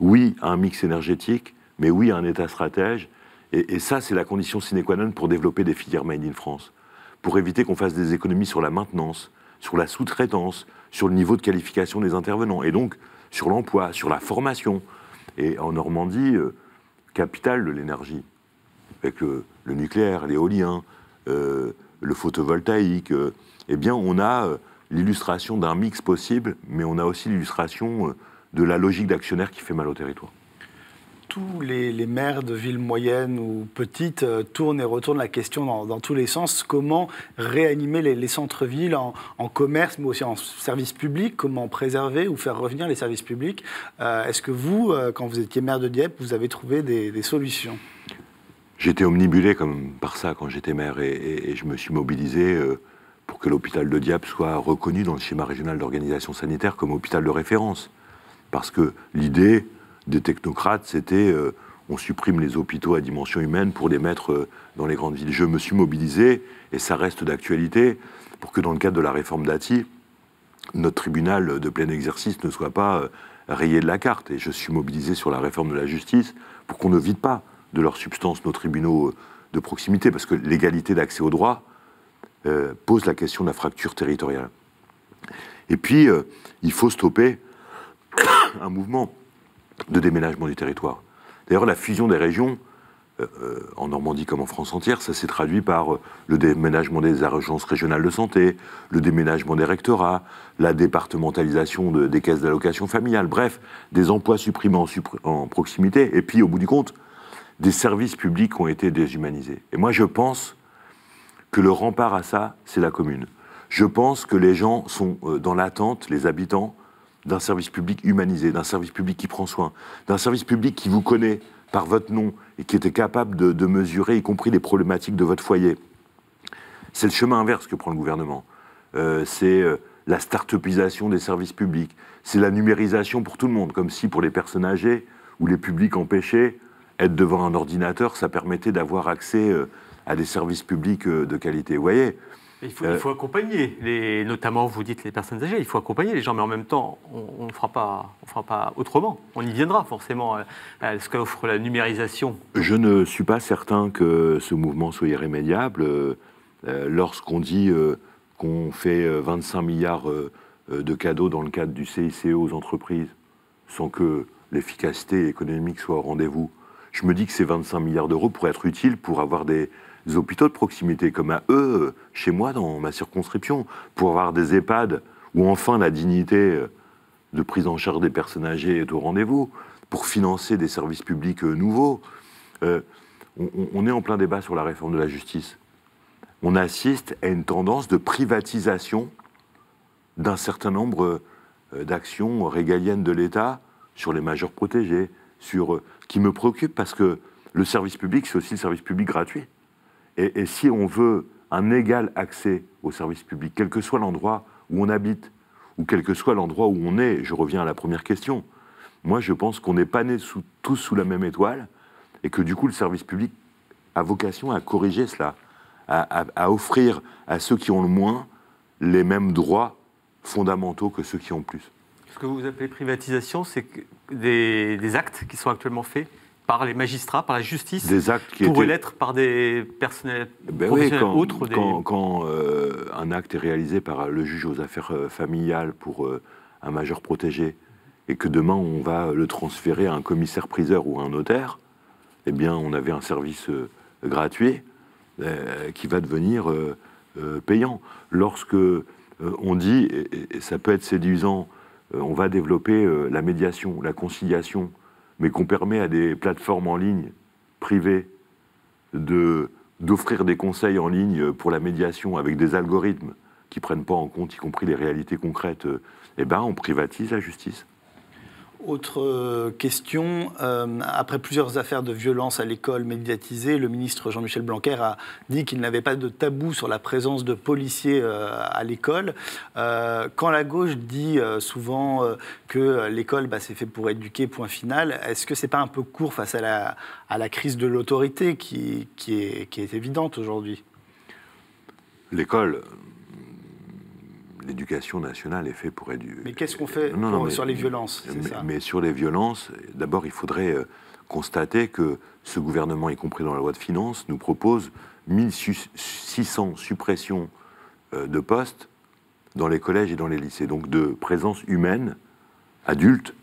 oui à un mix énergétique, mais oui à un État stratège. Et ça, c'est la condition sine qua non pour développer des filières made in France, pour éviter qu'on fasse des économies sur la maintenance, sur la sous-traitance, sur le niveau de qualification des intervenants, et donc sur l'emploi, sur la formation. Et en Normandie, euh, capitale de l'énergie, avec le, le nucléaire, l'éolien, euh, le photovoltaïque, euh, eh bien on a euh, l'illustration d'un mix possible, mais on a aussi l'illustration euh, de la logique d'actionnaire qui fait mal au territoire. Tous les, les maires de villes moyennes ou petites euh, tournent et retournent la question dans, dans tous les sens. Comment réanimer les, les centres-villes en, en commerce, mais aussi en services publics? Comment préserver ou faire revenir les services publics? euh, Est-ce que vous, euh, quand vous étiez maire de Dieppe, vous avez trouvé des, des solutions? J'étais omnibulé comme par ça quand j'étais maire et, et, et je me suis mobilisé euh, pour que l'hôpital de Dieppe soit reconnu dans le schéma régional d'organisation sanitaire comme hôpital de référence. Parce que l'idée des technocrates, c'était euh, on supprime les hôpitaux à dimension humaine pour les mettre euh, dans les grandes villes. Je me suis mobilisé, et ça reste d'actualité, pour que dans le cadre de la réforme d'A T I, notre tribunal de plein exercice ne soit pas euh, rayé de la carte. Et je suis mobilisé sur la réforme de la justice pour qu'on ne vide pas de leur substance nos tribunaux euh, de proximité, parce que l'égalité d'accès au droit euh, pose la question de la fracture territoriale. Et puis, euh, il faut stopper un mouvement de déménagement du territoire. D'ailleurs, la fusion des régions, euh, en Normandie comme en France entière, ça s'est traduit par le déménagement des agences régionales de santé, le déménagement des rectorats, la départementalisation de, des caisses d'allocation familiale, bref, des emplois supprimés en, en proximité, et puis, au bout du compte, des services publics ont été déshumanisés. Et moi, je pense que le rempart à ça, c'est la commune. Je pense que les gens sont dans l'attente, les habitants, d'un service public humanisé, d'un service public qui prend soin, d'un service public qui vous connaît par votre nom et qui était capable de, de mesurer, y compris les problématiques de votre foyer. C'est le chemin inverse que prend le gouvernement. Euh, c'est euh, la start-upisation des services publics, c'est la numérisation pour tout le monde, comme si pour les personnes âgées ou les publics empêchés, être devant un ordinateur, ça permettait d'avoir accès euh, à des services publics euh, de qualité. Vous voyez ? Il faut, euh, il faut accompagner, les, notamment, vous dites, les personnes âgées, il faut accompagner les gens, mais en même temps, on ne fera pas, on fera pas autrement. On y viendra forcément à, à ce qu'offre la numérisation. Je ne suis pas certain que ce mouvement soit irrémédiable. Euh, lorsqu'on dit euh, qu'on fait vingt-cinq milliards euh, de cadeaux dans le cadre du C I C E aux entreprises, sans que l'efficacité économique soit au rendez-vous, je me dis que ces vingt-cinq milliards d'euros pourraient être utiles pour avoir des hôpitaux de proximité comme à eux, chez moi, dans ma circonscription, pour avoir des EHPAD où enfin la dignité de prise en charge des personnes âgées est au rendez-vous, pour financer des services publics nouveaux. Euh, on, on est en plein débat sur la réforme de la justice. On assiste à une tendance de privatisation d'un certain nombre d'actions régaliennes de l'État sur les majeurs protégés, sur, qui me préoccupe parce que le service public, c'est aussi le service public gratuit. Et, et si on veut un égal accès au service public, quel que soit l'endroit où on habite, ou quel que soit l'endroit où on est, je reviens à la première question, moi je pense qu'on n'est pas nés sous, tous sous la même étoile, et que du coup le service public a vocation à corriger cela, à, à, à offrir à ceux qui ont le moins les mêmes droits fondamentaux que ceux qui ont plus. Ce que vous appelez privatisation, c'est des, des actes qui sont actuellement faits par les magistrats, par la justice, des actes qui pourraient étaient... l'être par des personnels ben professionnels oui, quand, autres. Des... Quand, quand euh, un acte est réalisé par le juge aux affaires familiales pour euh, un majeur protégé et que demain on va le transférer à un commissaire-priseur ou à un notaire, eh bien on avait un service euh, gratuit euh, qui va devenir euh, euh, payant. Lorsque euh, on dit, et, et ça peut être séduisant, euh, on va développer euh, la médiation, la conciliation, mais qu'on permet à des plateformes en ligne privées de, d'offrir des conseils en ligne pour la médiation avec des algorithmes qui ne prennent pas en compte, y compris les réalités concrètes, eh bien on privatise la justice. Autre question, euh, après plusieurs affaires de violence à l'école médiatisées, le ministre Jean-Michel Blanquer a dit qu'il n'avait pas de tabou sur la présence de policiers euh, à l'école. Euh, quand la gauche dit euh, souvent euh, que l'école, bah, c'est fait pour éduquer, point final, est-ce que c'est pas un peu court face à la, à la crise de l'autorité qui, qui, est, qui est évidente aujourd'hui? L'école... L'éducation nationale est faite pour éduquer. Mais qu'est-ce qu'on fait non, non, pour, mais, sur les violences mais, ça mais sur les violences, d'abord, il faudrait constater que ce gouvernement, y compris dans la loi de finances, nous propose mille six cents suppressions de postes dans les collèges et dans les lycées. Donc de présence humaine, adulte,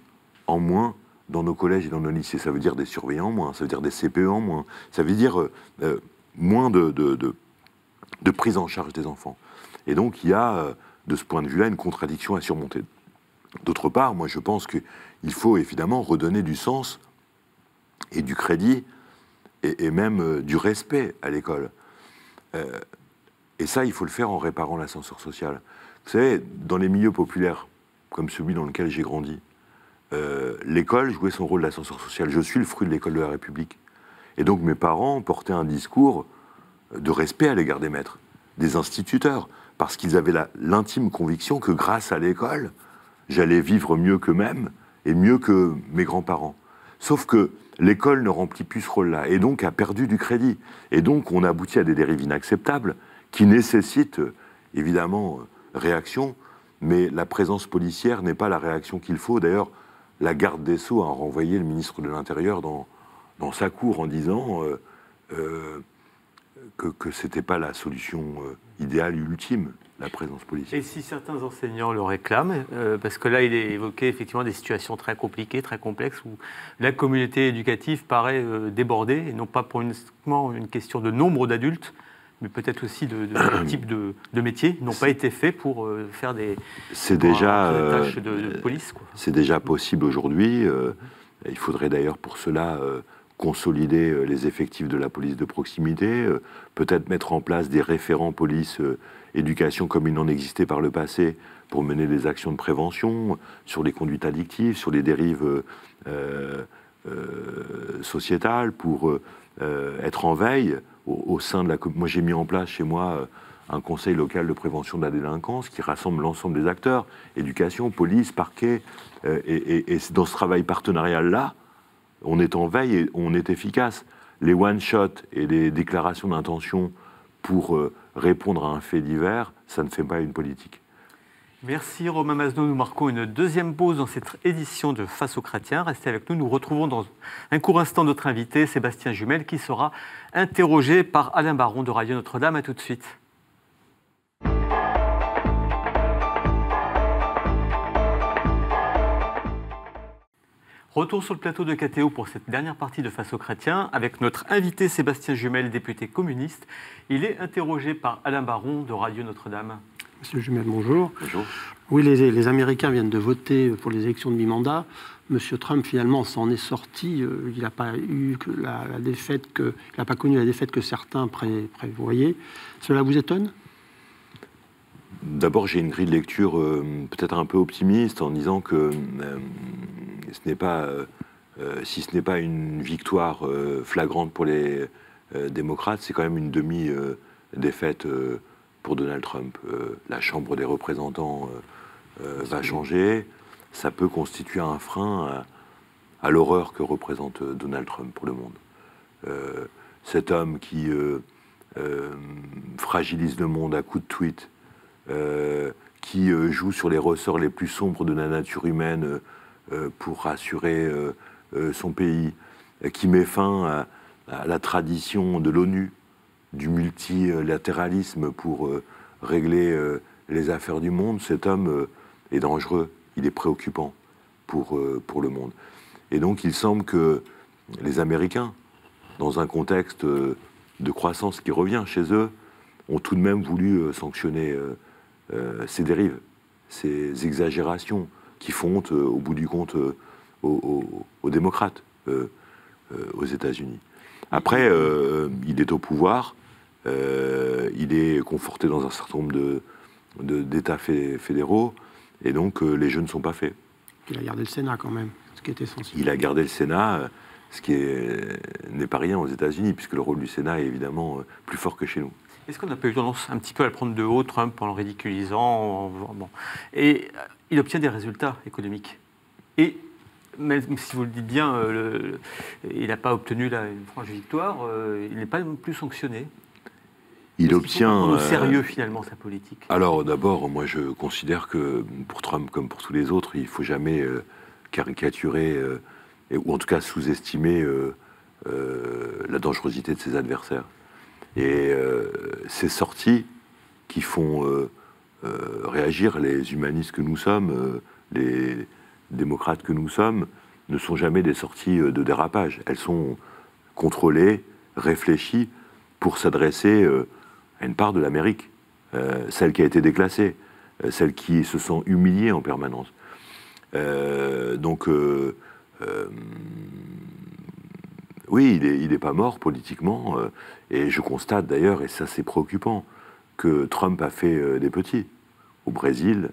en moins dans nos collèges et dans nos lycées. Ça veut dire des surveillants en moins, ça veut dire des C P E en moins, ça veut dire euh, moins de, de, de, de prise en charge des enfants. Et donc il y a... de ce point de vue-là, une contradiction à surmonter. D'autre part, moi je pense qu'il faut évidemment redonner du sens et du crédit et, et même du respect à l'école. Euh, et ça, il faut le faire en réparant l'ascenseur social. Vous savez, dans les milieux populaires, comme celui dans lequel j'ai grandi, euh, l'école jouait son rôle d'ascenseur social. Je suis le fruit de l'école de la République. Et donc mes parents portaient un discours de respect à l'égard des maîtres, des instituteurs, parce qu'ils avaient l'intime conviction que grâce à l'école, j'allais vivre mieux qu'eux-mêmes et mieux que mes grands-parents. Sauf que l'école ne remplit plus ce rôle-là, et donc a perdu du crédit. Et donc on aboutit à des dérives inacceptables qui nécessitent évidemment réaction, mais la présence policière n'est pas la réaction qu'il faut. D'ailleurs, la garde des Sceaux a renvoyé le ministre de l'Intérieur dans, dans sa cour en disant... Euh, euh, que, que ce n'était pas la solution euh, idéale, ultime, la présence policière. Et si certains enseignants le réclament, euh, parce que là, il est évoqué effectivement des situations très compliquées, très complexes, où la communauté éducative paraît euh, débordée, et non pas pour uniquement une question de nombre d'adultes, mais peut-être aussi de, de type de, de métier, n'ont pas été faits pour euh, faire des, pour déjà, euh, des tâches de, de police. C'est déjà possible aujourd'hui. Euh, il faudrait d'ailleurs pour cela... Euh, consolider les effectifs de la police de proximité, peut-être mettre en place des référents police éducation comme il n'en existait par le passé pour mener des actions de prévention sur les conduites addictives, sur les dérives euh, euh, sociétales, pour euh, être en veille au, au sein de la... Moi, j'ai mis en place chez moi un conseil local de prévention de la délinquance qui rassemble l'ensemble des acteurs, éducation, police, parquet, euh, et, et, et dans ce travail partenarial-là, on est en veille et on est efficace. Les one-shots et les déclarations d'intention pour répondre à un fait divers, ça ne fait pas une politique. Merci Romain Mazneau. Nous marquons une deuxième pause dans cette édition de Face aux Chrétiens. Restez avec nous. Nous retrouvons dans un court instant notre invité, Sébastien Jumel, qui sera interrogé par Alain Baron de Radio Notre-Dame. À tout de suite. Retour sur le plateau de K T O pour cette dernière partie de Face aux Chrétiens avec notre invité Sébastien Jumel, député communiste. Il est interrogé par Alain Baron de Radio Notre-Dame. Monsieur Jumel, bonjour. Bonjour. Oui, les, les Américains viennent de voter pour les élections de mi-mandat. Monsieur Trump, finalement, s'en est sorti. Il n'a pas eu que la, la défaite que, il n'a pas connu la défaite que certains pré, prévoyaient. Cela vous étonne ? D'abord, j'ai une grille de lecture euh, peut-être un peu optimiste en disant que... Euh, Ce n'est pas, euh, si ce n'est pas une victoire euh, flagrante pour les euh, démocrates, c'est quand même une demi-défaite euh, euh, pour Donald Trump. Euh, la Chambre des représentants euh, euh, va changer. Ça peut constituer un frein à, à l'horreur que représente Donald Trump pour le monde. Euh, cet homme qui euh, euh, fragilise le monde à coups de tweets, euh, qui euh, joue sur les ressorts les plus sombres de la nature humaine, euh, pour rassurer euh, euh, son pays, qui met fin à, à la tradition de l'ONU, du multilatéralisme pour euh, régler euh, les affaires du monde. Cet homme euh, est dangereux, il est préoccupant pour, euh, pour le monde. Et donc il semble que les Américains, dans un contexte euh, de croissance qui revient chez eux, ont tout de même voulu euh, sanctionner euh, euh, ces dérives, ces exagérations, qui font euh, au bout du compte euh, aux, aux, aux démocrates euh, euh, aux États-Unis. Après, euh, il est au pouvoir, euh, il est conforté dans un certain nombre de, de, d'États fédéraux, et donc euh, les jeux ne sont pas faits. Il a gardé le Sénat quand même, ce qui est essentiel. Il a gardé le Sénat, ce qui n'est pas rien aux États-Unis, puisque le rôle du Sénat est évidemment plus fort que chez nous. Est-ce qu'on n'a pas eu tendance un petit peu à le prendre de haut, Trump, en le ridiculisant en... Bon. Et il obtient des résultats économiques. Et, même si vous le dites bien, euh, le, il n'a pas obtenu la, une franche victoire, euh, il n'est pas non plus sanctionné. Il obtient... Au sérieux, finalement, sa politique. Alors, d'abord, moi, je considère que, pour Trump comme pour tous les autres, il ne faut jamais euh, caricaturer, euh, et, ou en tout cas sous-estimer euh, euh, la dangerosité de ses adversaires. Et euh, ces sorties qui font euh, euh, réagir les humanistes que nous sommes, euh, les démocrates que nous sommes, ne sont jamais des sorties euh, de dérapage. Elles sont contrôlées, réfléchies, pour s'adresser euh, à une part de l'Amérique, euh, celle qui a été déclassée, euh, celle qui se sent humiliée en permanence. Euh, donc, euh, euh, oui, il est, il est pas mort politiquement, euh, et je constate d'ailleurs, et ça c'est préoccupant, que Trump a fait euh, des petits. Au Brésil,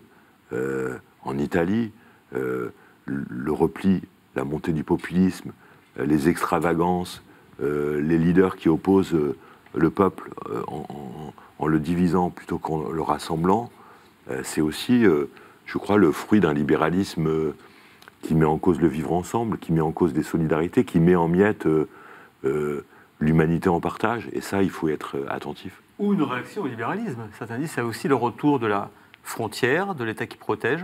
euh, en Italie, euh, le repli, la montée du populisme, euh, les extravagances, euh, les leaders qui opposent euh, le peuple euh, en, en, en le divisant plutôt qu'en le rassemblant, euh, c'est aussi, euh, je crois, le fruit d'un libéralisme euh, qui met en cause le vivre ensemble, qui met en cause des solidarités, qui met en miettes euh, euh, l'humanité en partage. Et ça, il faut être attentif. Ou une réaction au libéralisme. Certains disent que c'est aussi le retour de la frontière, de l'État qui protège.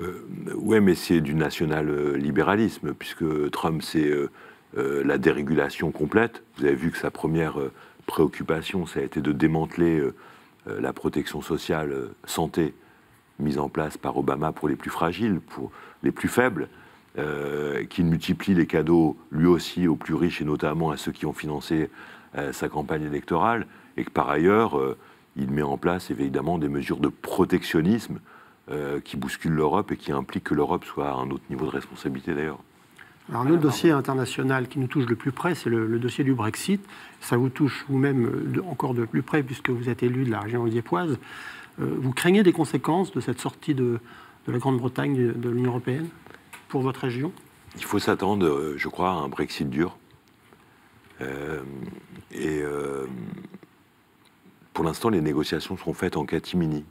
Euh, oui, mais c'est du national-libéralisme, puisque Trump, c'est euh, euh, la dérégulation complète. Vous avez vu que sa première euh, préoccupation, ça a été de démanteler euh, euh, la protection sociale, euh, santé, mise en place par Obama pour les plus fragiles, pour les plus faibles, euh, qui multiplie les cadeaux, lui aussi, aux plus riches, et notamment à ceux qui ont financé euh, sa campagne électorale, et que par ailleurs, euh, il met en place, évidemment, des mesures de protectionnisme euh, qui bousculent l'Europe et qui impliquent que l'Europe soit à un autre niveau de responsabilité, d'ailleurs. Alors, notre dossier international qui nous touche le plus près, c'est le, le dossier du Brexit. Ça vous touche vous-même encore de plus près, puisque vous êtes élu de la région liégeoise. Vous craignez des conséquences de cette sortie de, de la Grande-Bretagne de, de l'Union européenne pour votre région? Il faut s'attendre, je crois, à un Brexit dur. Euh, et euh, pour l'instant, les négociations seront faites en catimini,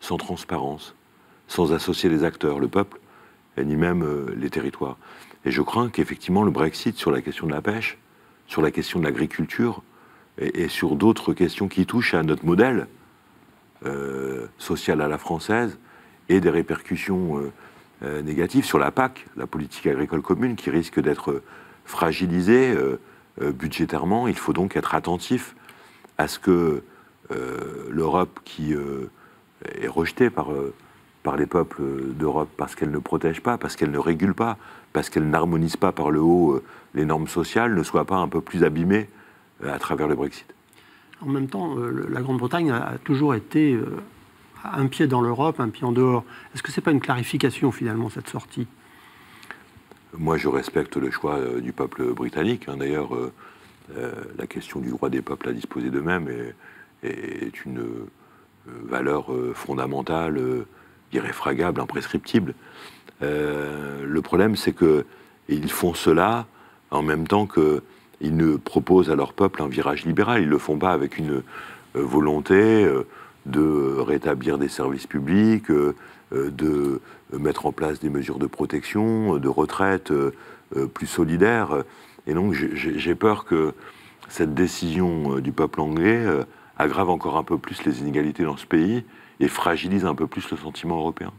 sans transparence, sans associer les acteurs, le peuple, et ni même euh, les territoires. Et je crains qu'effectivement le Brexit, sur la question de la pêche, sur la question de l'agriculture, et, et sur d'autres questions qui touchent à notre modèle, Euh, sociale à la française, et des répercussions euh, euh, négatives sur la P A C, la politique agricole commune, qui risque d'être euh, fragilisée euh, euh, budgétairement. Il faut donc être attentif à ce que euh, l'Europe, qui euh, est rejetée par euh, par les peuples d'Europe, parce qu'elle ne protège pas, parce qu'elle ne régule pas, parce qu'elle n'harmonise pas par le haut les normes sociales, ne soit pas un peu plus abîmée à travers le Brexit. En même temps, la Grande-Bretagne a toujours été un pied dans l'Europe, un pied en dehors. Est-ce que ce n'est pas une clarification, finalement, cette sortie? Moi, je respecte le choix du peuple britannique. D'ailleurs, la question du droit des peuples à disposer d'eux-mêmes est une valeur fondamentale, irréfragable, imprescriptible. Le problème, c'est qu'ils font cela en même temps que ils ne proposent à leur peuple un virage libéral. Ils ne le font pas avec une volonté de rétablir des services publics, de mettre en place des mesures de protection, de retraite plus solidaires. Et donc j'ai peur que cette décision du peuple anglais aggrave encore un peu plus les inégalités dans ce pays et fragilise un peu plus le sentiment européen.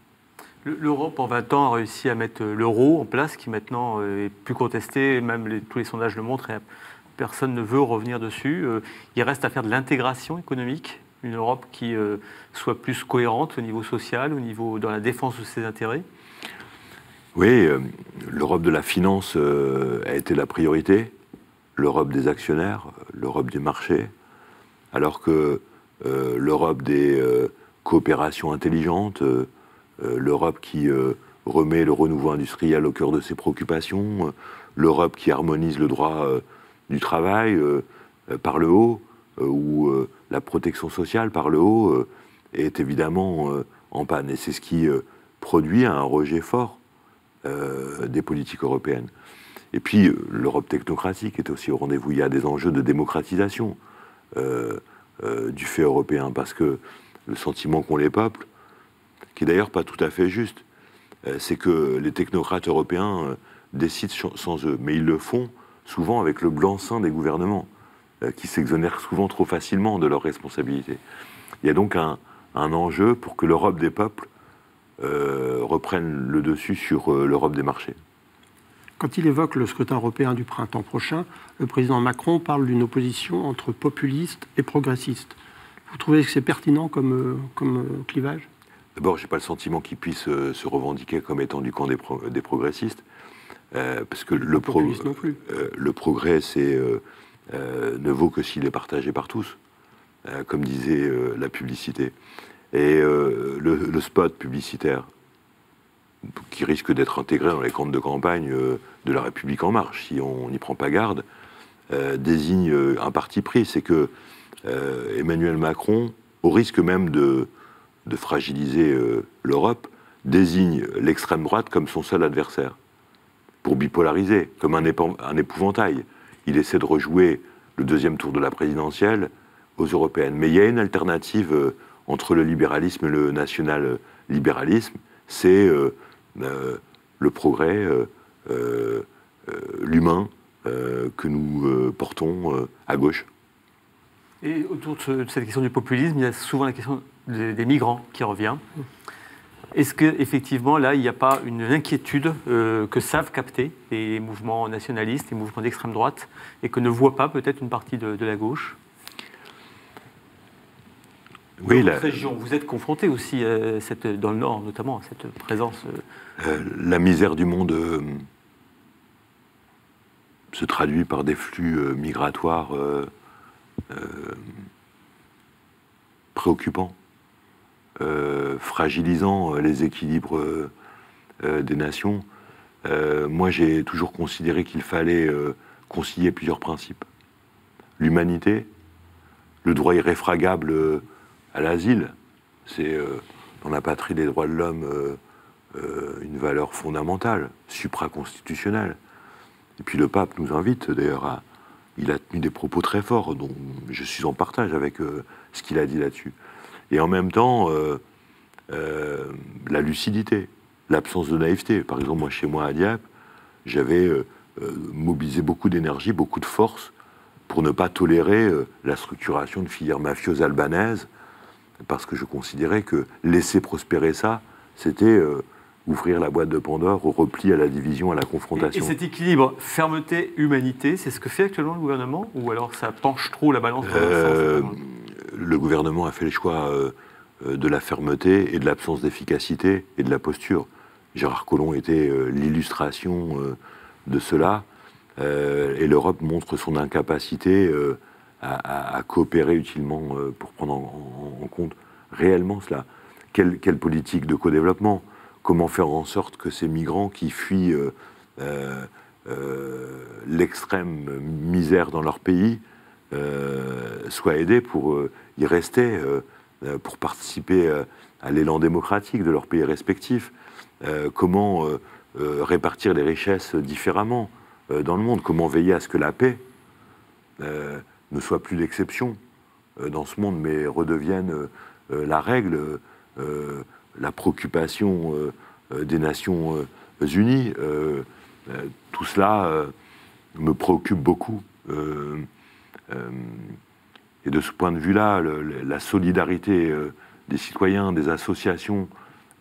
L'Europe, en vingt ans, a réussi à mettre l'euro en place, qui maintenant est plus contesté, même les, tous les sondages le montrent, et personne ne veut revenir dessus. Il reste à faire de l'intégration économique, une Europe qui soit plus cohérente au niveau social, au niveau, dans la défense de ses intérêts. Oui, l'Europe de la finance a été la priorité, l'Europe des actionnaires, l'Europe des marchés, alors que euh, l'Europe des euh, coopérations intelligentes, euh, Euh, l'Europe qui euh, remet le renouveau industriel au cœur de ses préoccupations, euh, l'Europe qui harmonise le droit euh, du travail euh, euh, par le haut, euh, où euh, la protection sociale par le haut euh, est évidemment euh, en panne. Et c'est ce qui euh, produit un rejet fort euh, des politiques européennes. Et puis euh, l'Europe technocratique est aussi au rendez-vous. Il y a des enjeux de démocratisation euh, euh, du fait européen, parce que le sentiment qu'ont les peuples, qui n'est d'ailleurs pas tout à fait juste, c'est que les technocrates européens décident sans eux. Mais ils le font souvent avec le blanc-seing des gouvernements, qui s'exonèrent souvent trop facilement de leurs responsabilités. Il y a donc un, un enjeu pour que l'Europe des peuples euh, reprenne le dessus sur euh, l'Europe des marchés. Quand il évoque le scrutin européen du printemps prochain, le président Macron parle d'une opposition entre populistes et progressistes. Vous trouvez que c'est pertinent comme, euh, comme euh, clivage ? D'abord, je n'ai pas le sentiment qu'ils puissent euh, se revendiquer comme étant du camp des, pro des progressistes, euh, parce que le, pro euh, le progrès euh, euh, ne vaut que s'il est partagé par tous, euh, comme disait euh, la publicité. Et euh, le, le spot publicitaire, qui risque d'être intégré dans les campes de campagne euh, de la République En Marche, si on n'y prend pas garde, euh, désigne un parti pris. C'est que euh, Emmanuel Macron, au risque même de... de fragiliser euh, l'Europe, désigne l'extrême droite comme son seul adversaire, pour bipolariser, comme un, un épouvantail. Il essaie de rejouer le deuxième tour de la présidentielle aux Européennes. Mais il y a une alternative euh, entre le libéralisme et le national-libéralisme, c'est euh, euh, le progrès, euh, euh, l'humain euh, que nous euh, portons euh, à gauche. Et autour de cette question du populisme, il y a souvent la question des migrants qui revient. Est-ce qu'effectivement, là, il n'y a pas une inquiétude euh, que savent capter les mouvements nationalistes, les mouvements d'extrême droite, et que ne voit pas peut-être une partie de, de la gauche? Oui, dans la... région, vous êtes confronté aussi, euh, cette, dans le Nord notamment, à cette présence. Euh... Euh, la misère du monde euh, se traduit par des flux euh, migratoires euh, euh, préoccupants. Euh, fragilisant les équilibres euh, euh, des nations. Euh, moi, j'ai toujours considéré qu'il fallait euh, concilier plusieurs principes. L'humanité, le droit irréfragable euh, à l'asile, c'est euh, dans la patrie des droits de l'homme euh, euh, une valeur fondamentale, supraconstitutionnelle. Et puis le pape nous invite d'ailleurs à... Il a tenu des propos très forts, dont je suis en partage avec euh, ce qu'il a dit là-dessus. Et en même temps, euh, euh, la lucidité, l'absence de naïveté. Par exemple, moi, chez moi, à Dieppe, j'avais euh, mobilisé beaucoup d'énergie, beaucoup de force pour ne pas tolérer euh, la structuration de filières mafieuses albanaises, parce que je considérais que laisser prospérer ça, c'était euh, ouvrir la boîte de Pandore au repli, à la division, à la confrontation. Et, et cet équilibre fermeté-humanité, c'est ce que fait actuellement le gouvernement? Ou alors ça penche trop la balance dans le sens ? Le gouvernement a fait le choix de la fermeté et de l'absence d'efficacité et de la posture. Gérard Collomb était euh, l'illustration euh, de cela, euh, et l'Europe montre son incapacité euh, à, à, à coopérer utilement euh, pour prendre en, en, en compte réellement cela. Quelle, quelle politique de co-développement? Comment faire en sorte que ces migrants qui fuient euh, euh, euh, l'extrême misère dans leur pays euh, soient aidés pour euh, y rester, euh, pour participer euh, à l'élan démocratique de leurs pays respectifs? Euh, comment euh, euh, répartir les richesses différemment euh, dans le monde? Comment veiller à ce que la paix euh, ne soit plus l'exception euh, dans ce monde, mais redevienne euh, euh, la règle, euh, la préoccupation euh, euh, des Nations euh, Unies? euh, euh, Tout cela euh, me préoccupe beaucoup. Euh, euh, et de ce point de vue-là, le, la solidarité euh, des citoyens, des associations,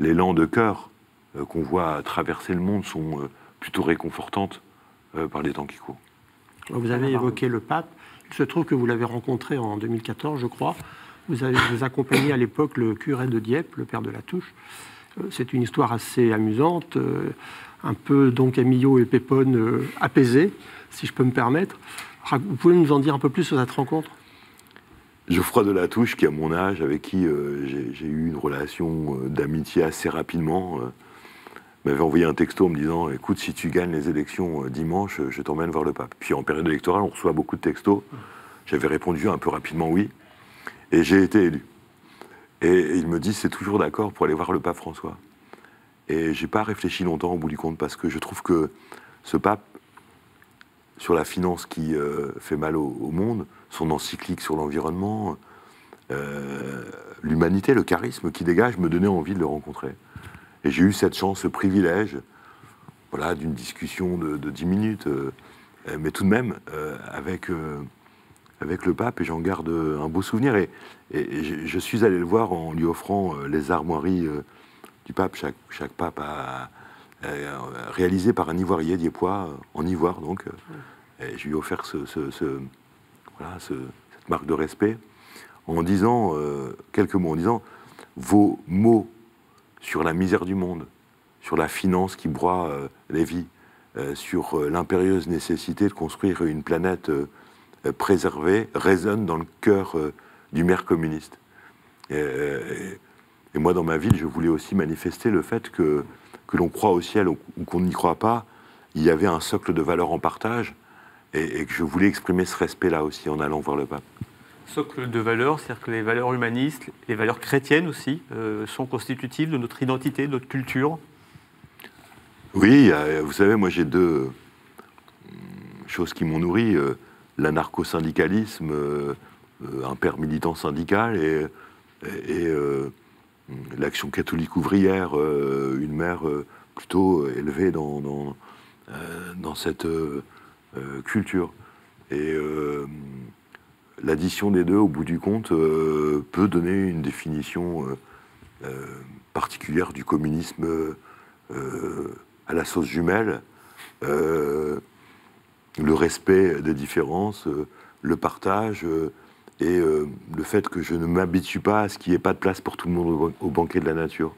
l'élan de cœur qu'on voit traverser le monde sont plutôt réconfortantes par les temps qui courent. Vous avez évoqué le pape. Il se trouve que vous l'avez rencontré en deux mille quatorze, je crois. Vous avez accompagné à l'époque le curé de Dieppe, le père de la Touche. C'est une histoire assez amusante, un peu Don Camillo et Pépone apaisés, si je peux me permettre. Vous pouvez nous en dire un peu plus sur cette rencontre? Geoffroy de la Touche, qui a mon âge, avec qui j'ai eu une relation d'amitié assez rapidement, m'avait envoyé un texto en me disant « Écoute, si tu gagnes les élections dimanche, je t'emmène voir le pape. » Puis en période électorale, on reçoit beaucoup de textos. J'avais répondu un peu rapidement « oui ». Et j'ai été élu. Et il me dit « C'est toujours d'accord pour aller voir le pape François. » Et je n'ai pas réfléchi longtemps au bout du compte, parce que je trouve que ce pape, sur la finance qui euh, fait mal au, au monde, son encyclique sur l'environnement, euh, l'humanité, le charisme qu'il dégage, me donnait envie de le rencontrer. Et j'ai eu cette chance, ce privilège, voilà, d'une discussion de, de dix minutes, euh, mais tout de même euh, avec, euh, avec le pape, et j'en garde un beau souvenir. Et, et, et je, je suis allé le voir en lui offrant euh, les armoiries euh, du pape. Chaque, chaque pape a, a, a réalisé par un ivoirier dieppois, en ivoire donc. Euh, et je lui ai offert ce, ce, ce, voilà, ce, cette marque de respect en disant, euh, quelques mots, en disant « Vos mots sur la misère du monde, sur la finance qui broie euh, les vies, euh, sur euh, l'impérieuse nécessité de construire une planète euh, euh, préservée, résonne dans le cœur euh, du maire communiste. » Et, et, et moi, dans ma ville, je voulais aussi manifester le fait que, que l'on croit au ciel ou, ou qu'on n'y croit pas, il y avait un socle de valeurs en partage, et, et que je voulais exprimer ce respect-là aussi en allant voir le pape. Socle de valeurs, c'est-à-dire que les valeurs humanistes, les valeurs chrétiennes aussi, euh, sont constitutives de notre identité, de notre culture. Oui, vous savez, moi j'ai deux choses qui m'ont nourri, euh, l'anarcho-syndicalisme, euh, un père militant syndical, et, et, et euh, l'action catholique ouvrière, euh, une mère euh, plutôt élevée dans, dans, euh, dans cette euh, culture. Et... Euh, l'addition des deux, au bout du compte, euh, peut donner une définition euh, euh, particulière du communisme euh, à la sauce Jumel. Euh, le respect des différences, euh, le partage, euh, et euh, le fait que je ne m'habitue pas à ce qu'il n'y ait pas de place pour tout le monde au, au banquet de la nature.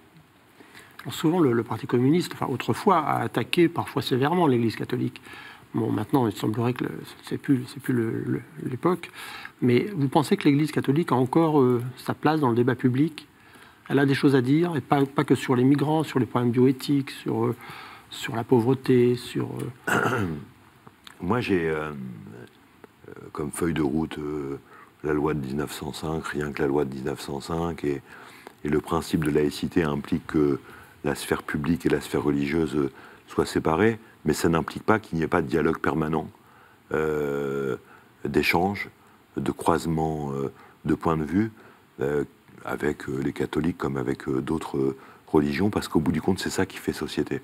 Alors souvent, le, le Parti communiste, enfin, autrefois, a attaqué parfois sévèrement l'Église catholique. Bon, maintenant, il semblerait que ce n'est plus, c'est plus l'époque. Mais vous pensez que l'Église catholique a encore euh, sa place dans le débat public? Elle a des choses à dire, et pas, pas que sur les migrants, sur les problèmes bioéthiques, sur, euh, sur la pauvreté, sur... Euh... Moi, j'ai euh, comme feuille de route euh, la loi de mille neuf cent cinq, rien que la loi de mille neuf cent cinq, et, et le principe de laïcité implique que la sphère publique et la sphère religieuse soient séparées. Mais ça n'implique pas qu'il n'y ait pas de dialogue permanent, euh, d'échange, de croisement euh, de points de vue euh, avec euh, les catholiques comme avec euh, d'autres euh, religions, parce qu'au bout du compte, c'est ça qui fait société.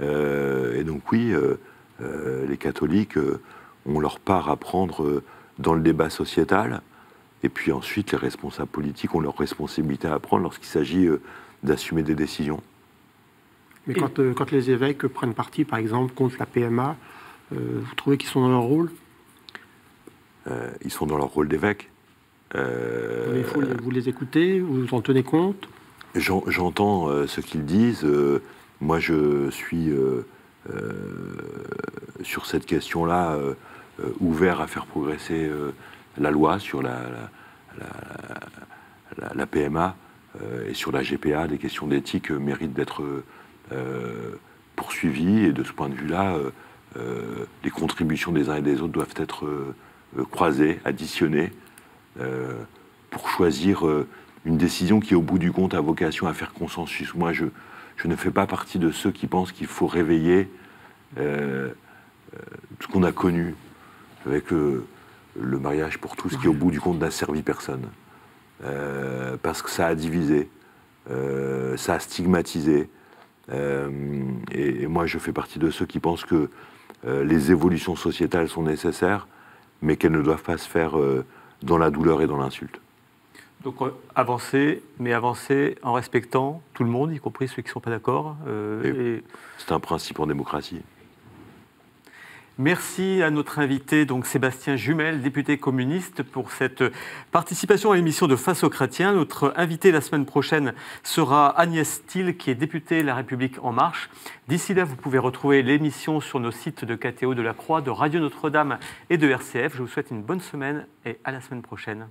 Euh, et donc oui, euh, euh, les catholiques euh, ont leur part à prendre euh, dans le débat sociétal, et puis ensuite, les responsables politiques ont leur responsabilité à prendre lorsqu'il s'agit euh, d'assumer des décisions. Mais quand, euh, quand les évêques prennent parti, par exemple, contre la P M A, euh, vous trouvez qu'ils sont dans leur rôle? euh, Ils sont dans leur rôle d'évêque. Euh, mais faut les, vous les écoutez, vous vous en tenez compte? J'entends euh, ce qu'ils disent. Euh, moi, je suis euh, euh, sur cette question-là euh, euh, ouvert à faire progresser euh, la loi sur la, la, la, la, la P M A euh, et sur la G P A. Les questions d'éthique euh, méritent d'être euh, poursuivies. Et de ce point de vue-là, euh, euh, les contributions des uns et des autres doivent être euh, croisées, additionnées, euh, pour choisir... Euh, une décision qui, au bout du compte, a vocation à faire consensus. Moi, je, je ne fais pas partie de ceux qui pensent qu'il faut réveiller euh, euh, tout ce qu'on a connu avec le, le mariage pour tous, qui, au bout du compte, n'a servi personne. Euh, parce que ça a divisé, euh, ça a stigmatisé. Euh, et, et moi, je fais partie de ceux qui pensent que euh, les évolutions sociétales sont nécessaires, mais qu'elles ne doivent pas se faire euh, dans la douleur et dans l'insulte. Donc euh, avancer, mais avancer en respectant tout le monde, y compris ceux qui ne sont pas d'accord. Euh, et... C'est un principe en démocratie. Merci à notre invité, donc Sébastien Jumel, député communiste, pour cette participation à l'émission de Face aux Chrétiens. Notre invité la semaine prochaine sera Agnès Steele, qui est députée La République En Marche. D'ici là, vous pouvez retrouver l'émission sur nos sites de K T O, de La Croix, de Radio Notre-Dame et de R C F. Je vous souhaite une bonne semaine et à la semaine prochaine.